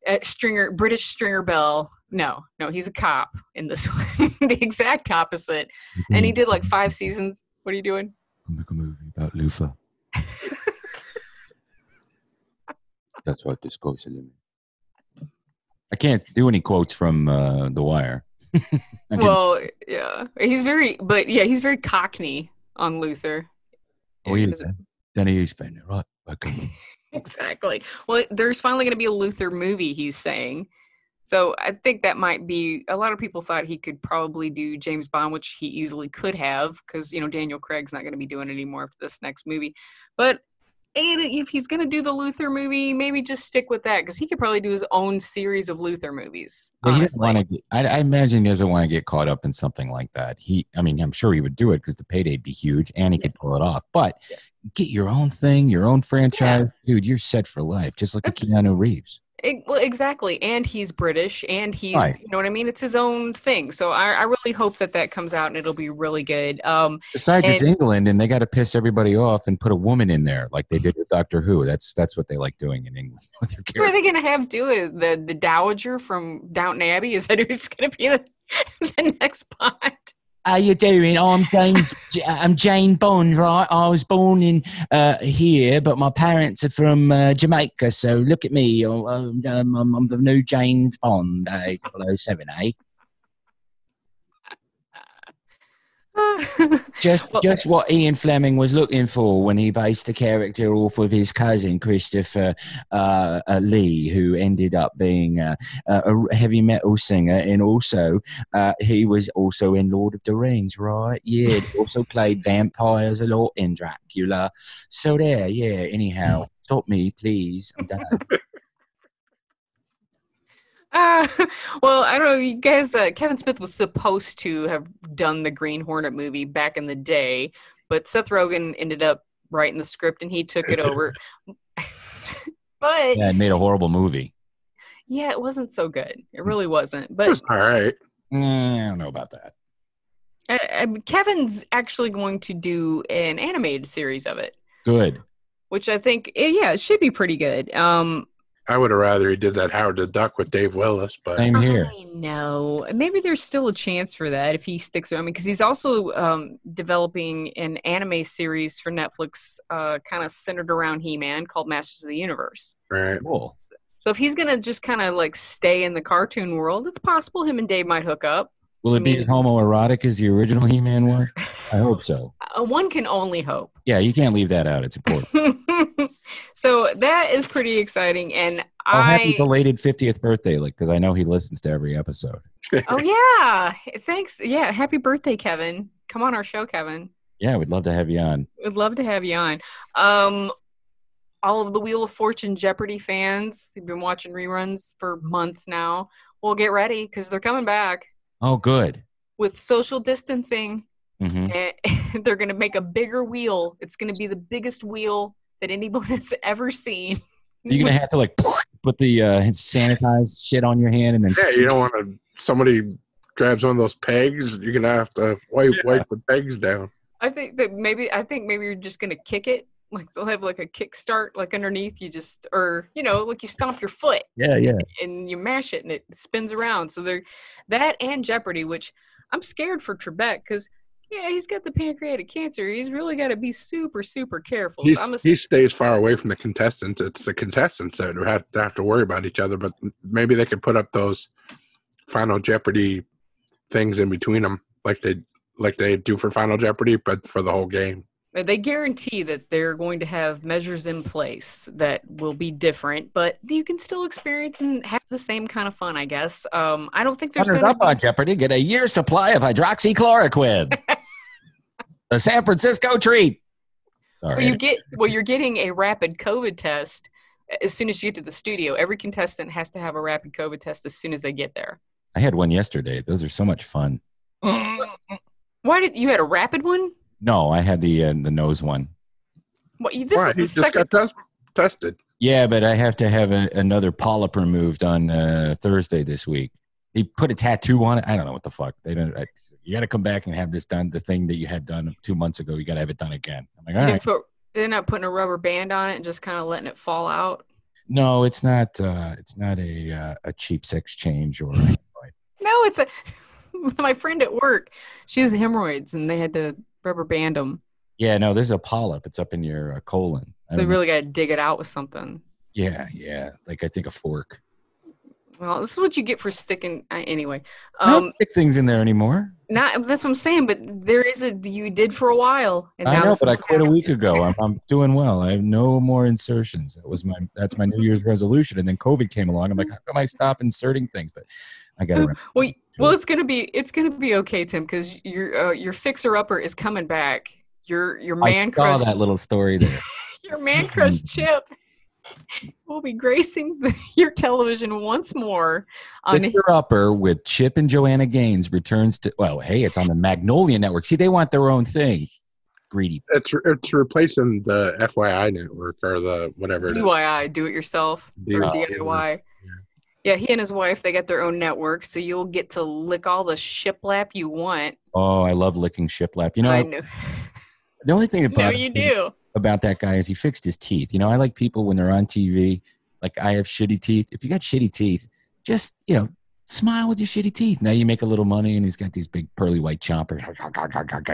At Stringer, British Stringer Bell. No, no, he's a cop in this one. The exact opposite. And he did like five seasons. What are you doing? I'll make a movie about Luther. That's what this goes in. I can't do any quotes from uh, The Wire. Well, yeah, he's very, but yeah, he's very Cockney on Luther. Oh, yeah, then he's funny, right? Okay. Exactly. Well, there's finally going to be a Luther movie, he's saying. So I think that might be, a lot of people thought he could probably do James Bond, which he easily could have, because, you know, Daniel Craig's not going to be doing it anymore after this next movie. But And if he's going to do the Luther movie, maybe just stick with that, because he could probably do his own series of Luther movies. Well, he doesn't wanna get, I, I imagine he doesn't want to get caught up in something like that. He, I mean, I'm sure he would do it because the payday'd be huge and he yeah. could pull it off. But yeah. get your own thing, your own franchise. Yeah. Dude, you're set for life, just like a Keanu Reeves. It, well, exactly. And he's British and he's, right. you know what I mean? It's his own thing. So I, I really hope that that comes out and it'll be really good. Um, Besides, and, it's England and they got to piss everybody off and put a woman in there like they did with Doctor Who. That's that's what they like doing in England. With their characters. Who are they going to have do it? The, the dowager from Downton Abbey? Is that who's going to be the, the next Bond? How you doing? Oh, I'm James. I'm Jane Bond, right? I was born in uh, here, but my parents are from uh, Jamaica. So look at me. Oh, um, I'm, I'm the new James Bond, uh, double oh seven, eh? just, well, just what Ian Fleming was looking for when he based the character off of his cousin Christopher uh, uh, Lee, who ended up being uh, a heavy metal singer, and also uh, he was also in Lord of the Rings, right? Yeah, he also played vampires a lot in Dracula. So there, yeah. Anyhow, stop me, please. I'm done. Uh, well, I don't know, you guys, uh, Kevin Smith was supposed to have done the Green Hornet movie back in the day, but Seth Rogen ended up writing the script and he took it over. But yeah, it made a horrible movie. Yeah, it wasn't so good. It really wasn't. But it was all right. Mm, I don't know about that. I, I, Kevin's actually going to do an animated series of it. Good. Which I think, yeah, it should be pretty good. Um, I would have rather he did that Howard the Duck with Dave Willis, but same here. I know. Maybe there's still a chance for that if he sticks around. I mean, because he's also um, developing an anime series for Netflix, uh, kind of centered around He-Man, called Masters of the Universe. Right. Cool. So if he's gonna just kind of like stay in the cartoon world, it's possible him and Dave might hook up. Will it I mean, be homoerotic as the original He-Man was? I hope so. Uh, one can only hope. Yeah, you can't leave that out. It's important. So that is pretty exciting. And oh, I... happy belated fiftieth birthday, like, because I know he listens to every episode. Oh, yeah. Thanks. Yeah, happy birthday, Kevin. Come on our show, Kevin. Yeah, we'd love to have you on. We'd love to have you on. Um, all of the Wheel of Fortune Jeopardy fans who've been watching reruns for months now, well, get ready, because they're coming back. Oh, good. With social distancing, mm-hmm. they're going to make a bigger wheel. It's going to be the biggest wheel that anyone has ever seen. You're going to have to, like, put the uh, sanitized shit on your hand. And then. Yeah, you don't want to – somebody grabs one of those pegs. You're going to have to wipe, yeah. wipe the pegs down. I think that maybe – I think maybe you're just going to kick it. Like, they'll have, like, a kickstart, like, underneath you just – or, you know, like, you stomp your foot. Yeah, yeah. And you mash it, and it spins around. So, there, that and Jeopardy, which I'm scared for Trebek because, yeah, he's got the pancreatic cancer. He's really got to be super, super careful. So I'm a, he stays far away from the contestants. It's the contestants that have, that have to worry about each other, but maybe they could put up those Final Jeopardy things in between them like they, like they do for Final Jeopardy, but for the whole game. They guarantee that they're going to have measures in place that will be different, but you can still experience and have the same kind of fun, I guess. Um, I don't think there's going up on Jeopardy. Get a year's supply of hydroxychloroquine. The San Francisco treat. Sorry. Well, you get, well, you're getting a rapid COVID test as soon as you get to the studio. Every contestant has to have a rapid COVID test as soon as they get there. I had one yesterday. Those are so much fun. Why did you had a rapid one? No, I had the uh, the nose one. What you this right, is the just got test tested. Yeah, but I have to have a, another polyp removed on uh, Thursday this week. He put a tattoo on it. I don't know what the fuck. They don't. I, you got to come back and have this done. The thing that you had done two months ago, you got to have it done again. I'm like, all right. Put, they're not putting a rubber band on it and just kind of letting it fall out. No, it's not. Uh, it's not a uh, a cheap sex change or. Right. No, it's a. My friend at work, she has hemorrhoids, and they had to. Rubber band them. Yeah, no, there's a polyp. It's up in your uh, colon. They really got to dig it out with something. Yeah, yeah. Like, I think a fork. Well, this is what you get for sticking. Uh, anyway. Um, I don't stick things in there anymore. Not, that's what I'm saying, but there is a, you did for a while. And I know, but I quit a week ago. I'm, I'm doing well. I have no more insertions. That was my, that's my New Year's resolution. And then COVID came along. I'm like, how come I stop inserting things? But I got to well, well, it's gonna be it's gonna be okay, Tim, because your uh, your fixer upper is coming back. Your your man. I saw crush, that little story there. Your Your Man Crush Chip will be gracing the, your television once more. On Lift Your Upper with Chip and Joanna Gaines returns to, well, hey, it's on the Magnolia Network. See, they want their own thing. Greedy. It's, it's replacing the F Y I network or the whatever it is. D I Y, do it yourself, or D I Y. Yeah, he and his wife, they got their own network, so you'll get to lick all the shiplap you want. Oh, I love licking shiplap. You know, I know. The only thing about, no, you do. about that guy is he fixed his teeth. You know, I like people when they're on T V, like I have shitty teeth. If you got shitty teeth, just, you know, smile with your shitty teeth. Now you make a little money, and he's got these big pearly white chompers.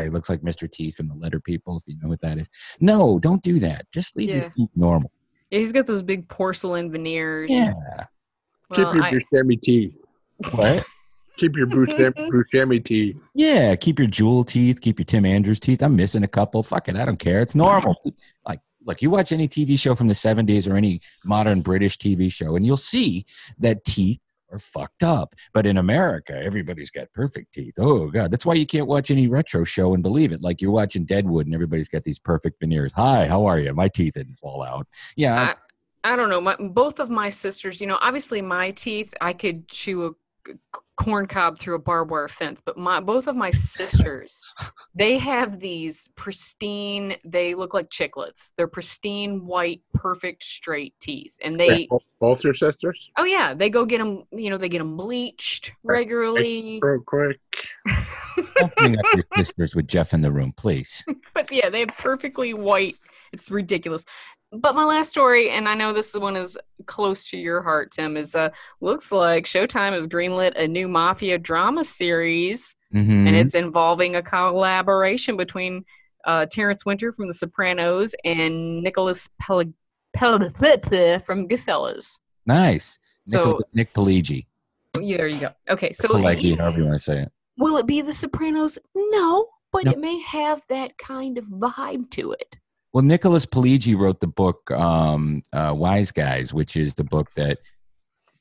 He looks like Mister Teeth from The Letter People, if you know what that is. No, don't do that. Just leave yeah. your teeth normal. Yeah, he's got those big porcelain veneers. Yeah. Well, keep your I... Buscemi teeth. What? Keep your Buscemi, Buscemi teeth. Yeah, keep your Jewel teeth. Keep your Tim Andrews teeth. I'm missing a couple. Fuck it, I don't care. It's normal. Like, look, you watch any T V show from the seventies or any modern British T V show, and you'll see that teeth are fucked up. But in America, everybody's got perfect teeth. Oh, God. That's why you can't watch any retro show and believe it. Like, you're watching Deadwood, and everybody's got these perfect veneers. Hi, how are you? My teeth didn't fall out. Yeah, I- I don't know. My, both of my sisters, you know, obviously my teeth, I could chew a corn cob through a barbed wire fence, but my both of my sisters, they have these pristine, they look like chiclets. They're pristine, white, perfect, straight teeth. And they... Both, both your sisters? Oh, yeah. They go get them, you know, they get them bleached regularly. Real quick. Don't bring up your sisters with Jeff in the room, please. But yeah, they have perfectly white. It's ridiculous. But my last story, and I know this one is close to your heart, Tim, is uh, looks like Showtime has greenlit a new mafia drama series, mm-hmm. and it's involving a collaboration between uh, Terrence Winter from The Sopranos and Nicholas Pel- Pel- Pel- from Goodfellas. Nice. So, Nick, Nick Pelleggi. Yeah, there you go. Okay, so Pelleggi, however you want to say it. Will it be The Sopranos? No, but no. It may have that kind of vibe to it. Well, Nicholas Pelleggi wrote the book um, uh, Wise Guys, which is the book that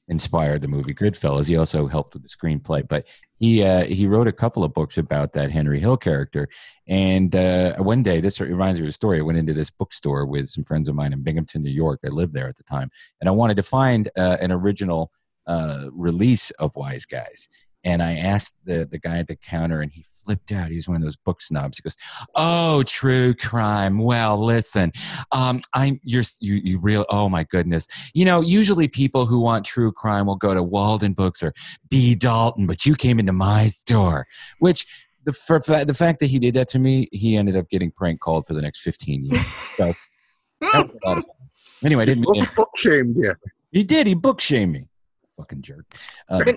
inspired the movie Goodfellas. He also helped with the screenplay, but he uh, he wrote a couple of books about that Henry Hill character. And uh, one day, this reminds me of a story. I went into this bookstore with some friends of mine in Binghamton, New York. I lived there at the time, and I wanted to find uh, an original uh, release of Wise Guys. And I asked the, the guy at the counter, and he flipped out. He was one of those book snobs. He goes, "Oh, true crime. Well, listen, um, I'm you're you you real. Oh my goodness. You know, usually people who want true crime will go to Walden Books or B. Dalton, but you came into my store." Which the for, the fact that he did that to me, he ended up getting prank called for the next fifteen years. So that was a lot of fun. Anyway, I didn't mean it. Book shamed you. He did. He book shamed me. Fucking jerk. Uh, but,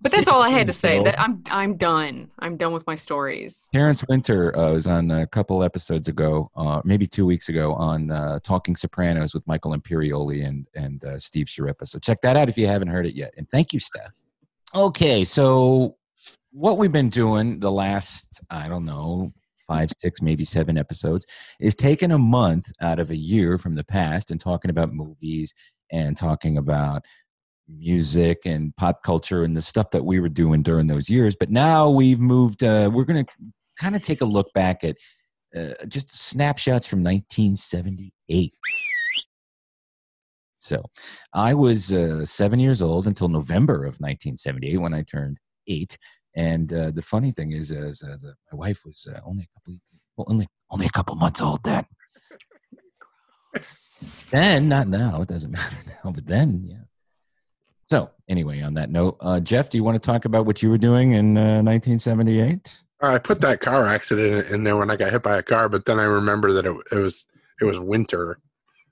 but that's all I had to say. That I'm I'm done. I'm done with my stories. Terrence Winter uh, was on a couple episodes ago, uh, maybe two weeks ago, on uh, Talking Sopranos with Michael Imperioli and and uh, Steve Sciarippa. So check that out if you haven't heard it yet. And thank you, Steph. Okay, so what we've been doing the last, I don't know, five, six, maybe seven episodes is taking a month out of a year from the past and talking about movies and talking about music and pop culture and the stuff that we were doing during those years. But now we've moved, uh, we're going to kind of take a look back at uh, just snapshots from nineteen seventy-eight. So I was uh, seven years old until November of nineteen seventy-eight when I turned eight. And uh, the funny thing is, is, is uh, my wife was uh, only, a couple, well, only, only a couple months old then. Then, not now, it doesn't matter now, but then, yeah. So anyway, on that note, uh, Jeff, do you want to talk about what you were doing in uh, nineteen seventy-eight? I put that car accident in there when I got hit by a car, but then I remember that it, it was it was winter.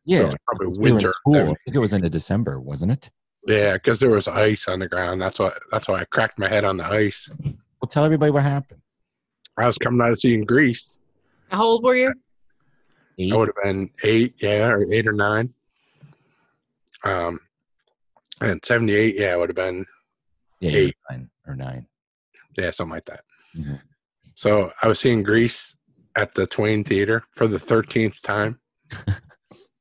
Yeah, so it was probably it was winter. We I think it was in December, wasn't it? Yeah, because there was ice on the ground. That's why that's why I cracked my head on the ice. Well, tell everybody what happened. I was coming out of seeing Grease. How old were you? Eight. I would have been eight, yeah, or eight or nine. Um. And seventy-eight, yeah, it would have been yeah, eight. Nine or nine. Yeah, something like that. Mm-hmm. So I was seeing Grease at the Twain Theater for the thirteenth time.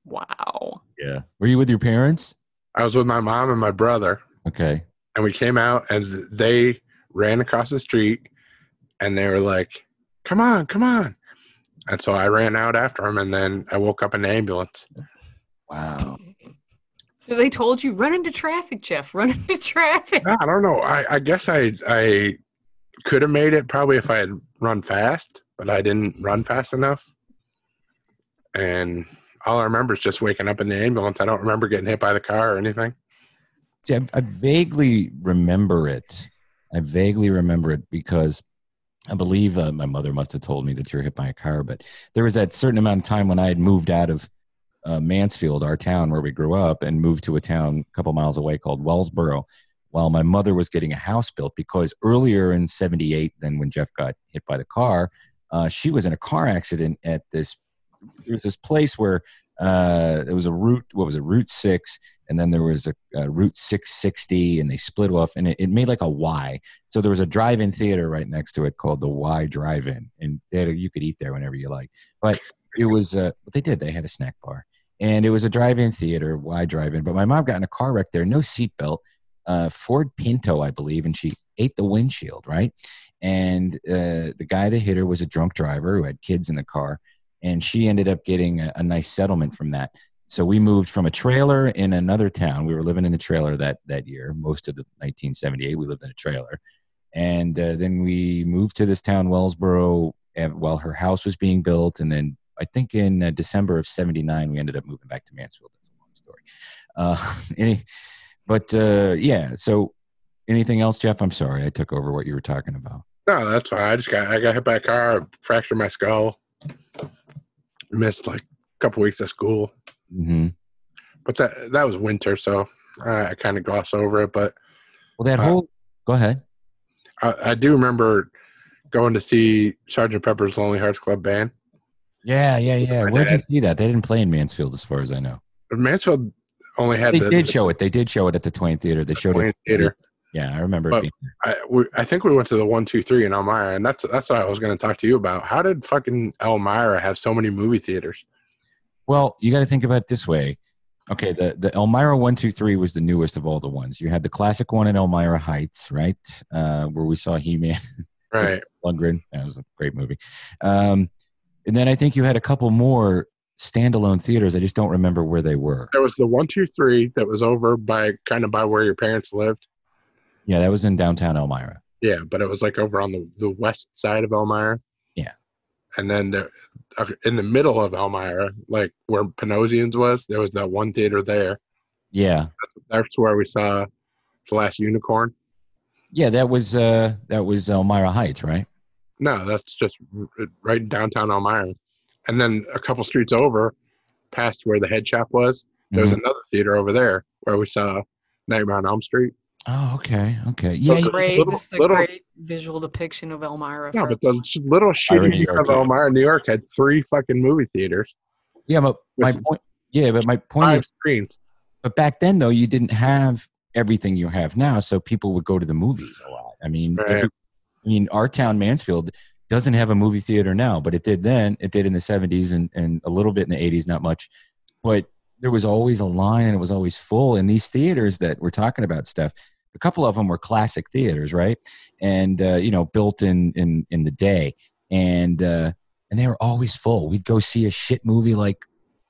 Wow. Yeah. Were you with your parents? I was with my mom and my brother. Okay. And we came out, and they ran across the street, and they were like, "Come on, come on." And so I ran out after him, and then I woke up in the ambulance. Wow. So they told you, run into traffic, Jeff. Run into traffic. I don't know. I, I guess I I could have made it probably if I had run fast, but I didn't run fast enough. And all I remember is just waking up in the ambulance. I don't remember getting hit by the car or anything. Yeah, I vaguely remember it. I vaguely remember it because I believe uh, my mother must have told me that you were hit by a car. But there was that certain amount of time when I had moved out of uh, Mansfield, our town where we grew up, and moved to a town a couple miles away called Wellsboro, while my mother was getting a house built. Because earlier in seventy-eight, then when Jeff got hit by the car, uh, she was in a car accident at this. There was this place where uh, it was a route. What was it? Route six. And then there was a, a Route six sixty, and they split off, and it, it made like a Y. So there was a drive-in theater right next to it called the Y Drive-In, and they had a, you could eat there whenever you liked. But it was uh, what they did. They had a snack bar, and it was a drive-in theater, Y Drive-In. But my mom got in a car wreck there, no seatbelt, uh, Ford Pinto, I believe, and she ate the windshield, right? And uh, the guy that hit her was a drunk driver who had kids in the car, and she ended up getting a, a nice settlement from that. So we moved from a trailer in another town. We were living in a trailer that, that year. Most of the nineteen seventy-eight, we lived in a trailer. And uh, then we moved to this town, Wellsboro, while her house was being built. And then I think in uh, December of seventy-nine, we ended up moving back to Mansfield. That's a long story. Uh, any, but uh, yeah, so anything else, Jeff? I'm sorry. I took over what you were talking about. No, that's fine. I just got, I got hit by a car, fractured my skull, missed like a couple weeks of school. Mm-hmm. But that that was winter, so uh, I kind of gloss over it. But well, that whole uh, go ahead. I, I do remember going to see Sergeant Pepper's Lonely Hearts Club Band. Yeah, yeah, yeah. Where did you see that? They didn't play in Mansfield, as far as I know. Mansfield only had. They the, did the, show it. They did show it at the Twain Theater. They the showed Twain it Theater. Yeah, I remember. But it being... I we, I think we went to the one, two, three in Elmira, and that's that's what I was going to talk to you about. How did fucking Elmira have so many movie theaters? Well, you got to think about it this way. Okay, the, the Elmira one two three was the newest of all the ones. You had the classic one in Elmira Heights, right, uh, where we saw He-Man. Right. Lundgren. That was a great movie. Um, and then I think you had a couple more standalone theaters. I just don't remember where they were. There was the one two three that was over by kind of by where your parents lived. Yeah, that was in downtown Elmira. Yeah, but it was like over on the, the west side of Elmira. Yeah. And then there, in the middle of Elmira, like where Panosians was, there was that one theater there. Yeah. That's, that's where we saw The Last Unicorn. Yeah, that was uh, that was Elmira Heights, right? No, that's just right in downtown Elmira. And then a couple streets over, past where the head shop was, there was mm-hmm. another theater over there where we saw Nightmare on Elm Street. Oh, okay, okay. Yeah, it's great. Little, this is a little, great visual depiction of Elmira. No, but the little shitty of Elmira, New York, had three fucking movie theaters. Yeah, but my point. Yeah, but my point. Five is, screens. But back then, though, you didn't have everything you have now, so people would go to the movies a lot. I mean, right. every, I mean, our town, Mansfield, doesn't have a movie theater now, but it did then. It did in the seventies and and a little bit in the eighties, not much, but there was always a line and it was always full. And these theaters that we're talking about, Steph, a couple of them were classic theaters, right? And, uh, you know, built in, in, in the day. And uh, and they were always full. We'd go see a shit movie like,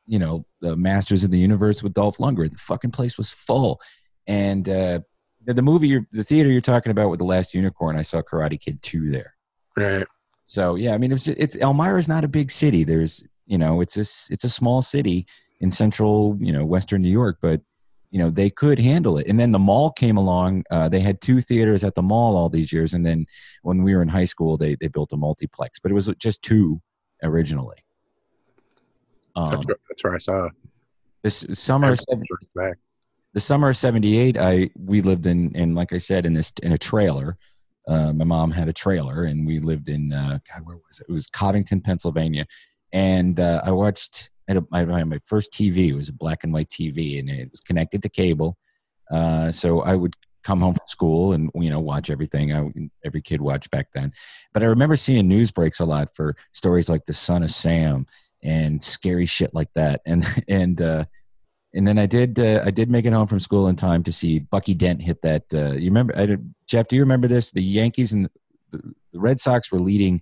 you know, the Masters of the Universe with Dolph Lundgren. The fucking place was full. And uh, the, the movie, you're, the theater you're talking about with The Last Unicorn, I saw Karate Kid two there. Right. So, yeah, I mean, it's, it's Elmira's not a big city. There's, you know, it's a, it's a small city in central, you know, western New York, but, you know, they could handle it. And then the mall came along. Uh, they had two theaters at the mall all these years. And then when we were in high school, they they built a multiplex, but it was just two originally. Um, that's, where, that's where I saw this summer. The summer of seventy-eight, I, we lived in, and like I said, in this, in a trailer, uh, my mom had a trailer and we lived in, uh, God, where was it? It was Covington, Pennsylvania. And uh, I watched, A, my, my first T V was a black and white T V, and it was connected to cable. Uh, so I would come home from school and, you know, watch everything. I, every kid watched back then. But I remember seeing news breaks a lot for stories like The Son of Sam and scary shit like that. And and uh, and then I did uh, I did make it home from school in time to see Bucky Dent hit that. Uh, you remember, I did, Jeff? Do you remember this? The Yankees and the, the Red Sox were leading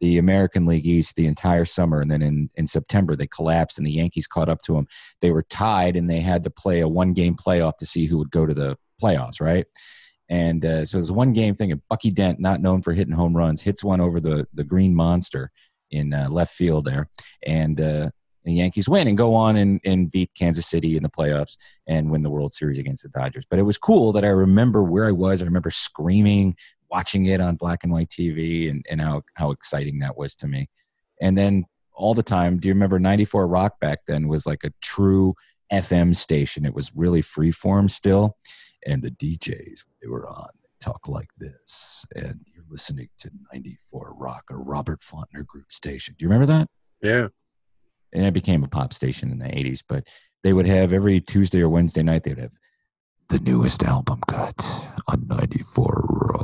the American League East the entire summer. And then in, in September, they collapsed and the Yankees caught up to them. They were tied and they had to play a one-game playoff to see who would go to the playoffs, right? And uh, so there's one game thing. And Bucky Dent, not known for hitting home runs, hits one over the, the Green Monster in uh, left field there. And uh, the Yankees win and go on and, and beat Kansas City in the playoffs and win the World Series against the Dodgers. But it was cool that I remember where I was. I remember screaming, watching it on black and white T V, and, and how, how exciting that was to me. And then all the time, do you remember ninety-four Rock back then was like a true F M station. It was really freeform still. And the D Js, they were on, they talk like this. And you're listening to ninety-four Rock, a Robert Fontenac group station. Do you remember that? Yeah. And it became a pop station in the eighties, but they would have every Tuesday or Wednesday night, they would have the newest album cut on ninety-four Rock.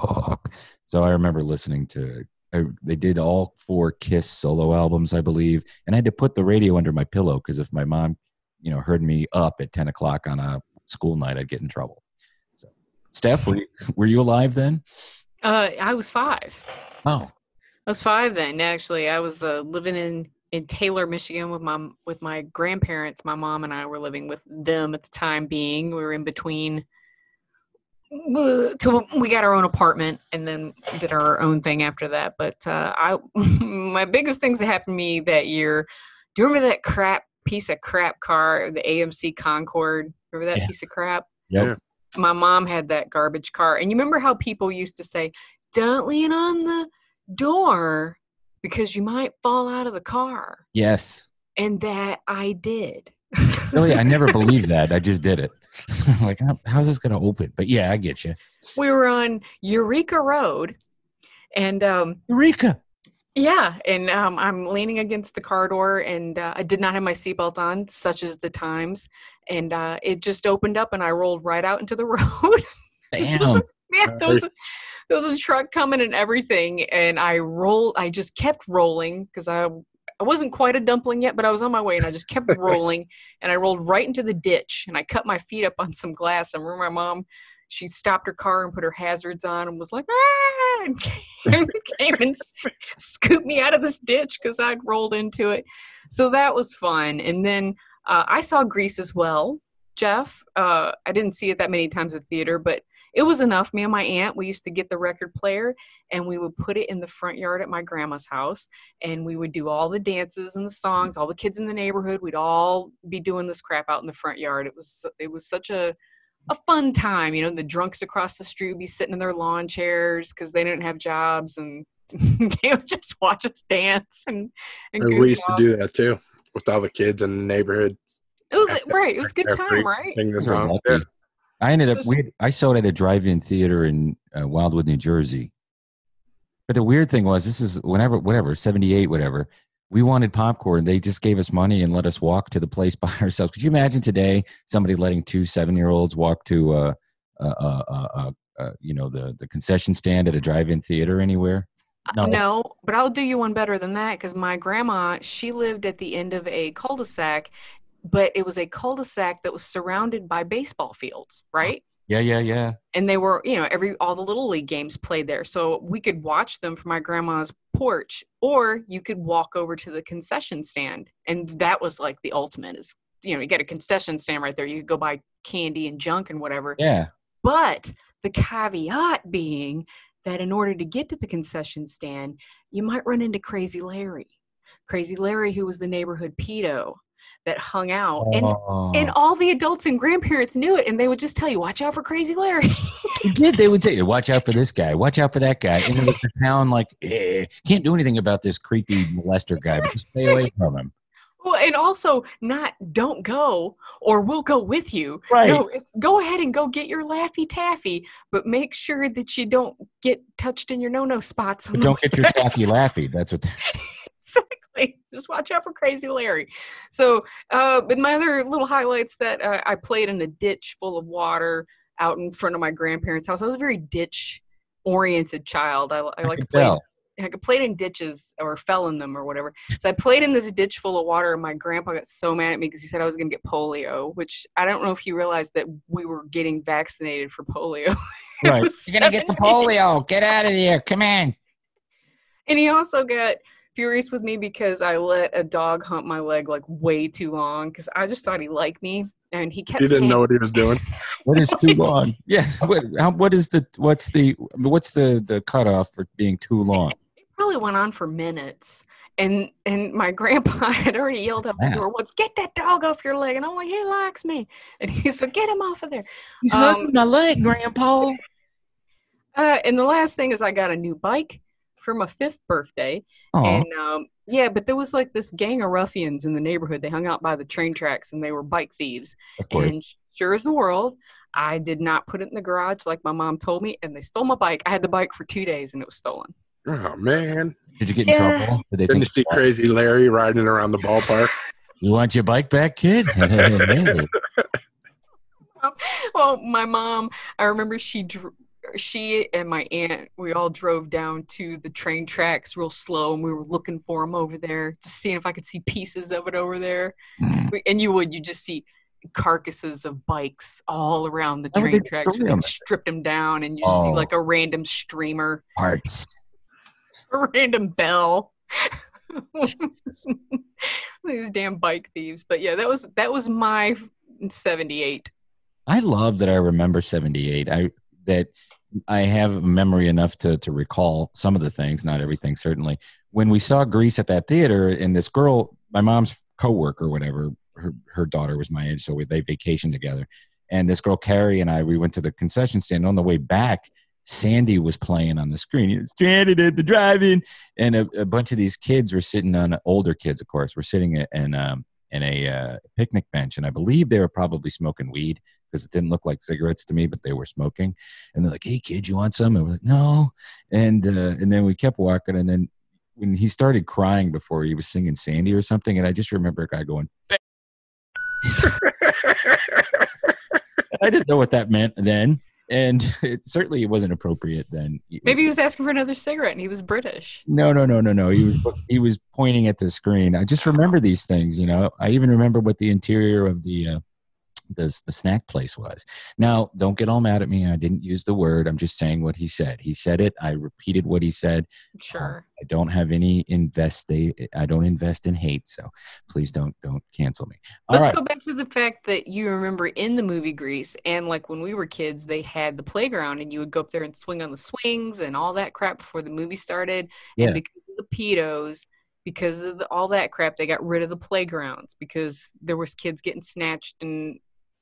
So I remember listening to, I, they did all four Kiss solo albums, I believe. And I had to put the radio under my pillow because if my mom, you know, heard me up at ten o'clock on a school night, I'd get in trouble. So, Steph, were you, were you alive then? Uh, I was five. Oh. I was five then, actually. I was uh, living in... in Taylor, Michigan with my, with my grandparents. My mom and I were living with them at the time being. We were in between till we got our own apartment and then did our own thing after that. But uh, I, my biggest things that happened to me that year, do you remember that crap piece of crap car, the A M C Concorde? Remember that yeah. piece of crap? Yeah. My mom had that garbage car. And you remember how people used to say, don't lean on the door, because you might fall out of the car. Yes. And that I did. Really? I never believed that. I just did it. Like, how, how's this going to open? But yeah, I get you. We were on Eureka Road. And um, Eureka. Yeah. And um, I'm leaning against the car door and uh, I did not have my seatbelt on, such as the times. And uh, it just opened up and I rolled right out into the road. Damn. Yeah, there was, a, there was a truck coming and everything, and I rolled. I just kept rolling because I I wasn't quite a dumpling yet, but I was on my way, and I just kept rolling, and I rolled right into the ditch, and I cut my feet up on some glass. I remember my mom, she stopped her car and put her hazards on and was like, ah, and came, came and scooped me out of this ditch because I'd rolled into it. So that was fun. And then uh, I saw Grease as well, Jeff. Uh, I didn't see it that many times at theater, but it was enough. Me and my aunt, we used to get the record player and we would put it in the front yard at my grandma's house. And we would do all the dances and the songs, all the kids in the neighborhood. We'd all be doing this crap out in the front yard. It was it was such a, a fun time. You know, the drunks across the street would be sitting in their lawn chairs because they didn't have jobs. And they would just watch us dance. And, and we used off. to do that too with all the kids in the neighborhood. It was after, right. It was a good time, right? I ended up, we, I saw it at a drive-in theater in uh, Wildwood, New Jersey. But the weird thing was, this is whenever, whatever, seventy-eight, whatever, we wanted popcorn. They just gave us money and let us walk to the place by ourselves. Could you imagine today somebody letting two seven-year-olds walk to, uh, uh, uh, uh, uh, you know, the, the concession stand at a drive-in theater anywhere? No. no, but I'll do you one better than that because my grandma, she lived at the end of a cul-de-sac. But it was a cul-de-sac that was surrounded by baseball fields, right? Yeah, yeah, yeah. And they were, you know, every all the Little League games played there. So we could watch them from my grandma's porch, or you could walk over to the concession stand. And that was like the ultimate is, you know, you get a concession stand right there. You could go buy candy and junk and whatever. Yeah. But the caveat being that in order to get to the concession stand, you might run into Crazy Larry. Crazy Larry, who was the neighborhood pedo that hung out, and oh. and all the adults and grandparents knew it, and they would just tell you, watch out for Crazy Larry. They did. They would say, watch out for this guy, watch out for that guy. And it was the town like, eh, can't do anything about this creepy molester guy, but just stay away from him. Well, and also not don't go or we'll go with you. Right. No, it's go ahead and go get your Laffy Taffy, but make sure that you don't get touched in your no-no spots. But don't get your Taffy Laffy. That's what Exactly. Just watch out for Crazy Larry. So, uh, but my other little highlights that uh, I played in a ditch full of water out in front of my grandparents' house. I was a very ditch-oriented child. I, I, I like to play. Tell. I could play in ditches or fell in them or whatever. So I played in this ditch full of water, and my grandpa got so mad at me because he said I was going to get polio, which I don't know if he realized that we were getting vaccinated for polio. Right. You're going to get the polio. Get out of here. Come on. And he also got furious with me because I let a dog hump my leg like way too long because I just thought he liked me, and he kept. He didn't saying, know what he was doing. What is too long? Yes. What, how, what is the what's the what's the the cutoff for being too long? It probably went on for minutes, and and my grandpa had already yelled out the door once, "Get that dog off your leg!" And I'm like, "He likes me," and he said, "Get him off of there." He's um, hugging my leg, Grandpa. Uh, and the last thing is, I got a new bike for my fifth birthday. Aww. And um, yeah, but there was like this gang of ruffians in the neighborhood. They hung out by the train tracks and they were bike thieves. And sure as the world, I did not put it in the garage like my mom told me, and they stole my bike. I had the bike for two days and it was stolen. Oh man. Did you get in yeah. trouble? Did they Didn't think you see Crazy Larry riding around the ballpark? You want your bike back, kid? Well, my mom, I remember she drew she and my aunt, we all drove down to the train tracks real slow, and we were looking for them over there, just seeing if I could see pieces of it over there. And you would, you just see carcasses of bikes all around the train oh, tracks. They stripped them down, and you just oh. see like a random streamer. Parts. A random bell. These damn bike thieves. But yeah, that was, that was my seventy-eight. I love that I remember seventy-eight. I, that I have memory enough to to recall some of the things, not everything, certainly. When we saw Grease at that theater, and this girl, my mom's coworker, whatever, her, her daughter was my age, so we, they vacationed together. And this girl, Carrie, and I, we went to the concession stand. On the way back, Sandy was playing on the screen. It was stranded at the drive-in. And a, a bunch of these kids were sitting on, older kids, of course, were sitting in, um, in a uh, picnic bench. And I believe they were probably smoking weed, because it didn't look like cigarettes to me, but they were smoking. And they're like, "Hey, kid, you want some?" And we're like, "No." And uh, and then we kept walking. And then when he started crying before he was singing Sandy or something, and I just remember a guy going, I didn't know what that meant then. And it certainly wasn't appropriate then. Maybe he was asking for another cigarette and he was British. No, no, no, no, no. He was he was pointing at the screen. I just remember these things, you know. I even remember what the interior of the uh, the, the snack place was. Now, don't get all mad at me. I didn't use the word. I'm just saying what he said. He said it. I repeated what he said. Sure. Uh, I don't have any invest. I don't invest in hate, so please don't don't cancel me. All Let's right. go back to the fact that you remember in the movie Grease, and like when we were kids, they had the playground, and you would go up there and swing on the swings and all that crap before the movie started. Yeah. And because of the pedos, because of the, all that crap, they got rid of the playgrounds because there was kids getting snatched and,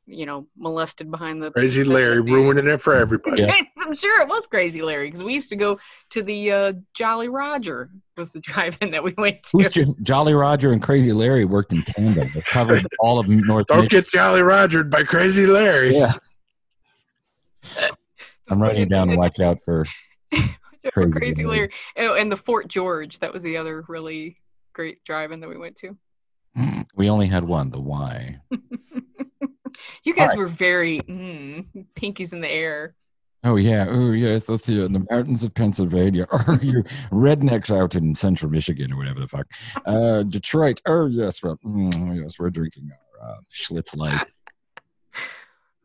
you know, molested behind the Crazy Larry thing. Ruining it for everybody. Yeah. I'm sure it was Crazy Larry, because we used to go to the uh, Jolly Roger was the drive-in that we went to. Jolly Roger and Crazy Larry worked in tandem. They covered all of North. Don't Michigan. Get Jolly Rogered by Crazy Larry. Yeah. I'm writing down to watch out for Crazy, Crazy Larry. Larry. Oh, and the Fort George. That was the other really great drive-in that we went to. We only had one, the Y. You guys right. were very mm, pinkies in the air. Oh, yeah. Oh, yes. Let's see. In the mountains of Pennsylvania. Are you rednecks out in central Michigan or whatever the fuck? Uh, Detroit. Oh, yes. Well, mm, yes, we're drinking our uh, Schlitz Light.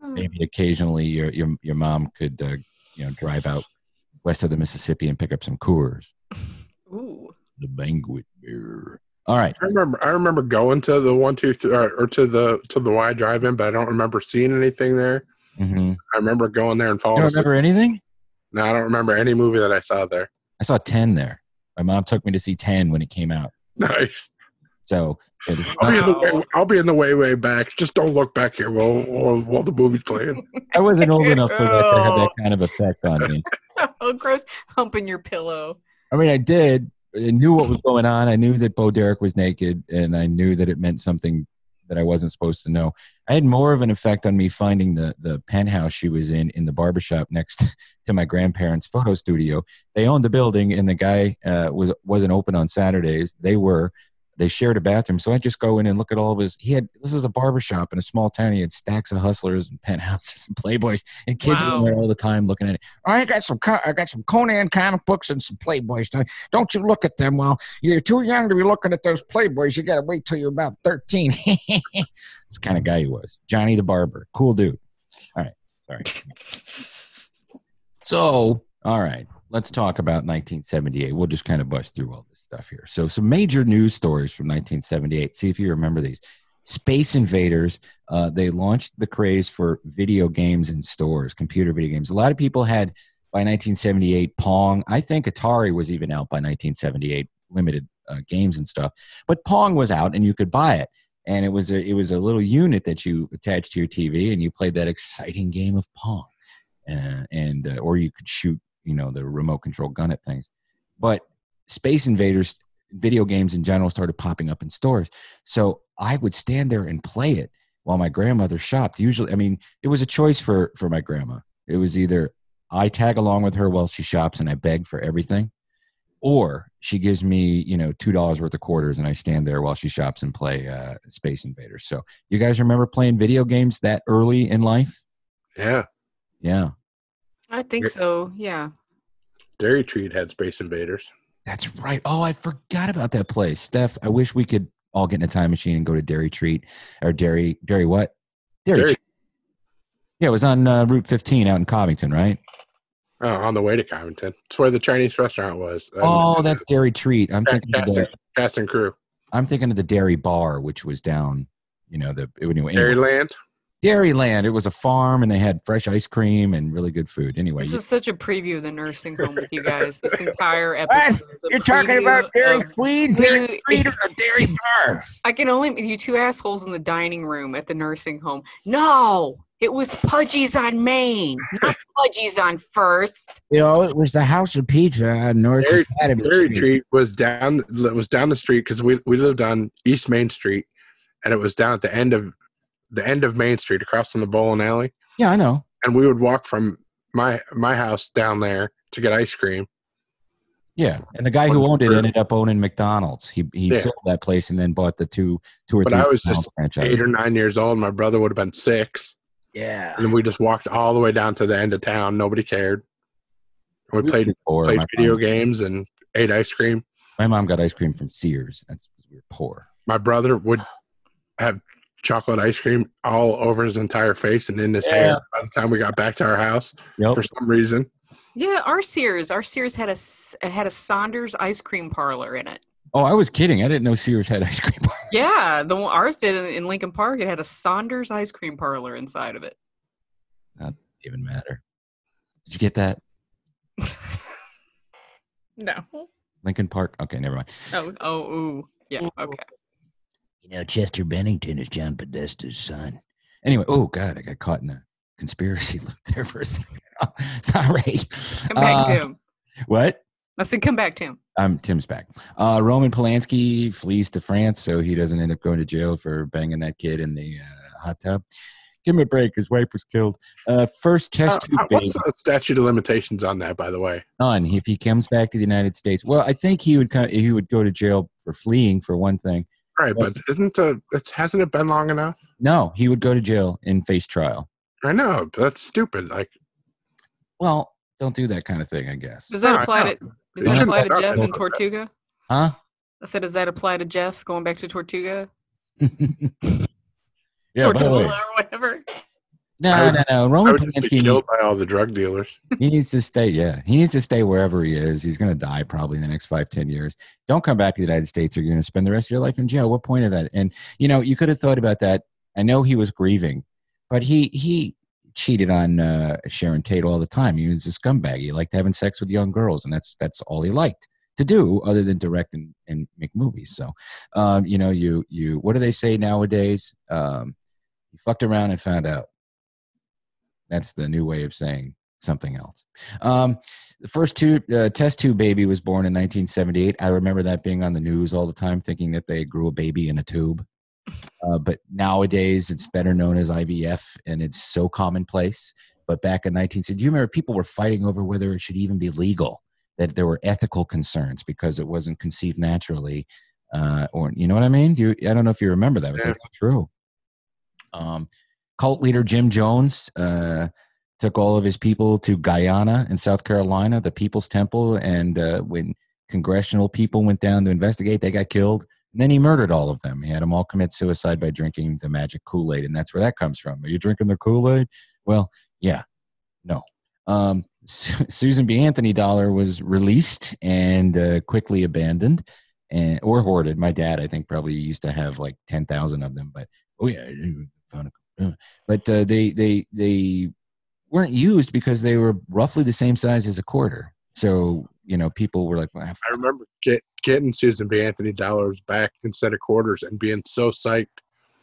Maybe occasionally your, your, your mom could uh, you know, drive out west of the Mississippi and pick up some Coors. Ooh. The banquet beer. All right. I remember. I remember going to the one, two, three, or, or to the to the Y drive-in, but I don't remember seeing anything there. Mm-hmm. I remember going there and following. You don't remember anything? No, I don't remember any movie that I saw there. I saw ten there. My mom took me to see ten when it came out. Nice. So it was, I'll, be in the way, I'll be in the way, way back. Just don't look back here while while, while the movie's playing. I wasn't old enough for that to have that kind of effect on me. Oh, gross! Humping your pillow. I mean, I did. I knew what was going on. I knew that Bo Derek was naked, and I knew that it meant something that I wasn't supposed to know. I had more of an effect on me finding the the penthouse she was in in the barbershop next to my grandparents' photo studio. They owned the building, and the guy uh, was, wasn't open on Saturdays. They were. They shared a bathroom, so I'd just go in and look at all of his. He had this is a barbershop in a small town. He had stacks of Hustlers and Penthouses and Playboys, and kids wow. were there all the time looking at it. Oh, I got some, I got some Conan comic books and some Playboys. Don't you look at them? Well, you're too young to be looking at those Playboys. You got to wait till you're about thirteen. That's the kind of guy he was. Johnny the Barber, cool dude. All right, sorry. So, all right, let's talk about nineteen seventy-eight. We'll just kind of bust through all this stuff here. So some major news stories from nineteen seventy-eight. See if you remember these. Space Invaders, uh, they launched the craze for video games in stores, computer video games. A lot of people had, by nineteen seventy-eight, Pong. I think Atari was even out by nineteen seventy-eight, limited uh, games and stuff. But Pong was out, and you could buy it. And it was a, it was a little unit that you attached to your T V, and you played that exciting game of Pong. Uh, and uh, or you could shoot, you know, the remote control gun at things. But Space Invaders video games in general started popping up in stores. So I would stand there and play it while my grandmother shopped. Usually, I mean, it was a choice for, for my grandma. It was either I tag along with her while she shops and I beg for everything, or she gives me, you know, two dollars worth of quarters and I stand there while she shops and play uh, Space Invaders. So you guys remember playing video games that early in life? Yeah. Yeah. I think so. Yeah. Dairy Treat had Space Invaders. That's right. Oh, I forgot about that place. Steph, I wish we could all get in a time machine and go to Dairy Treat or Dairy, Dairy what? Dairy, Dairy. Treat. Yeah, it was on uh, Route fifteen out in Covington, right? Oh, on the way to Covington. It's where the Chinese restaurant was. Oh, that's know. Dairy Treat. I'm cast, thinking of the, cast and crew. I'm thinking of the Dairy Bar, which was down, you know, the anyway. Dairyland. Dairyland. It was a farm, and they had fresh ice cream and really good food. Anyway, this is such a preview of the nursing home with you guys. This entire episode. You're talking about Dairy Queen, Dairy Treat, or Dairy Bar? I can only you two assholes in the dining room at the nursing home. No, it was Pudgy's on Main, not Pudgy's on First. You know, it was the House of Pizza on North Dairy, Academy Dairy Street. Treat was down. Was down the street because we we lived on East Main Street, and it was down at the end of. the end of Main Street across from the bowling alley. Yeah, I know. And we would walk from my my house down there to get ice cream. Yeah, and the guy who owned it ended up owning McDonald's. He he yeah. sold that place and then bought the two two or but three. But I was just franchise. eight or nine years old. My brother would have been six. Yeah. And we just walked all the way down to the end of town. Nobody cared. We, we played, poor, played video mom. games and ate ice cream. My mom got ice cream from Sears. That's because we were poor. My brother would have chocolate ice cream all over his entire face and in his yeah. hair by the time we got back to our house yep. for some reason. Yeah, our Sears, our Sears had a had a Saunders ice cream parlor in it. Oh, I was kidding. I didn't know Sears had ice cream parlors. Yeah, the one ours did in, in Lincoln Park. It had a Saunders ice cream parlor inside of it. Not even matter. Did you get that? No. Lincoln Park. Okay, never mind. Oh, oh, ooh. Yeah, okay. You know, Chester Bennington is John Podesta's son. Anyway, oh, God, I got caught in a conspiracy loop there for a second. Oh, sorry. Come back, uh, Tim. What? I said come back, Tim. Um, Tim's back. Uh, Roman Polanski flees to France so he doesn't end up going to jail for banging that kid in the uh, hot tub. Give him a break. His wife was killed. Uh, first test tube uh, baby. What's the statute of limitations on that, by the way? None. If he comes back to the United States. Well, I think he would come, he would go to jail for fleeing, for one thing. Right, but isn't the it's, hasn't it been long enough? No, he would go to jail and face trial. I know, but that's stupid. Like, well, don't do that kind of thing, I guess. Does that no, apply to Does that apply to Jeff in Tortuga? Huh? I said, does that apply to Jeff going back to Tortuga? yeah, Tortuga or whatever. No, would, no, no. Roman Polanski killed needs, by all the drug dealers. He needs to stay. Yeah, he needs to stay wherever he is. He's going to die probably in the next five, ten years. Don't come back to the United States, or you're going to spend the rest of your life in jail. What point of that? And you know, you could have thought about that. I know he was grieving, but he he cheated on uh, Sharon Tate all the time. He was a scumbag. He liked having sex with young girls, and that's that's all he liked to do, other than direct and, and make movies. So, um, you know, you you what do they say nowadays? Um, you fucked around and found out. That's the new way of saying something else. Um, the first two, uh, test tube baby was born in nineteen seventy-eight. I remember that being on the news all the time, thinking that they grew a baby in a tube. Uh, but nowadays, it's better known as I V F, and it's so commonplace. But back in nineteen seventy, do you remember people were fighting over whether it should even be legal, that there were ethical concerns because it wasn't conceived naturally. Uh, or you know what I mean? You, I don't know if you remember that, but yeah. That's true. Um Cult leader Jim Jones uh, took all of his people to Guyana in South Carolina, the People's Temple, and uh, when congressional people went down to investigate, they got killed. And then he murdered all of them. He had them all commit suicide by drinking the magic Kool-Aid, and that's where that comes from. Are you drinking the Kool-Aid? Well, yeah, no. Um, Susan B. Anthony dollar was released and uh, quickly abandoned and or hoarded. My dad, I think, probably used to have like ten thousand of them, but oh yeah, found a, but uh, they they they weren't used because they were roughly the same size as a quarter. So, you know, people were like, well, I remember get, getting Susan B. Anthony dollars back instead of quarters and being so psyched.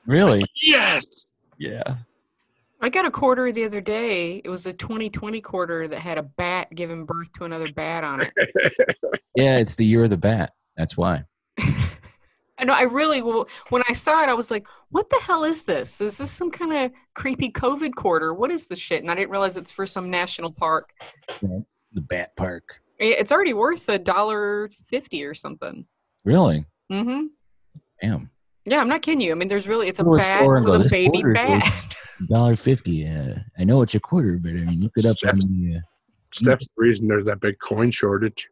Really? Like, yes. Yeah. I got a quarter the other day. It was a twenty twenty quarter that had a bat giving birth to another bat on it. Yeah, it's the year of the bat. That's why. I know. I really, when I saw it, I was like, what the hell is this? Is this some kind of creepy COVID quarter? What is this shit? And I didn't realize it's for some national park. The bat park. It's already worth a dollar fifty or something. Really? Mm-hmm. Damn. Yeah, I'm not kidding you. I mean, there's really, it's a bat with a baby bat. a dollar fifty. Uh, I know it's a quarter, but I mean, look it up. Steph's, on the, uh, Steph's the reason there's that big coin shortage.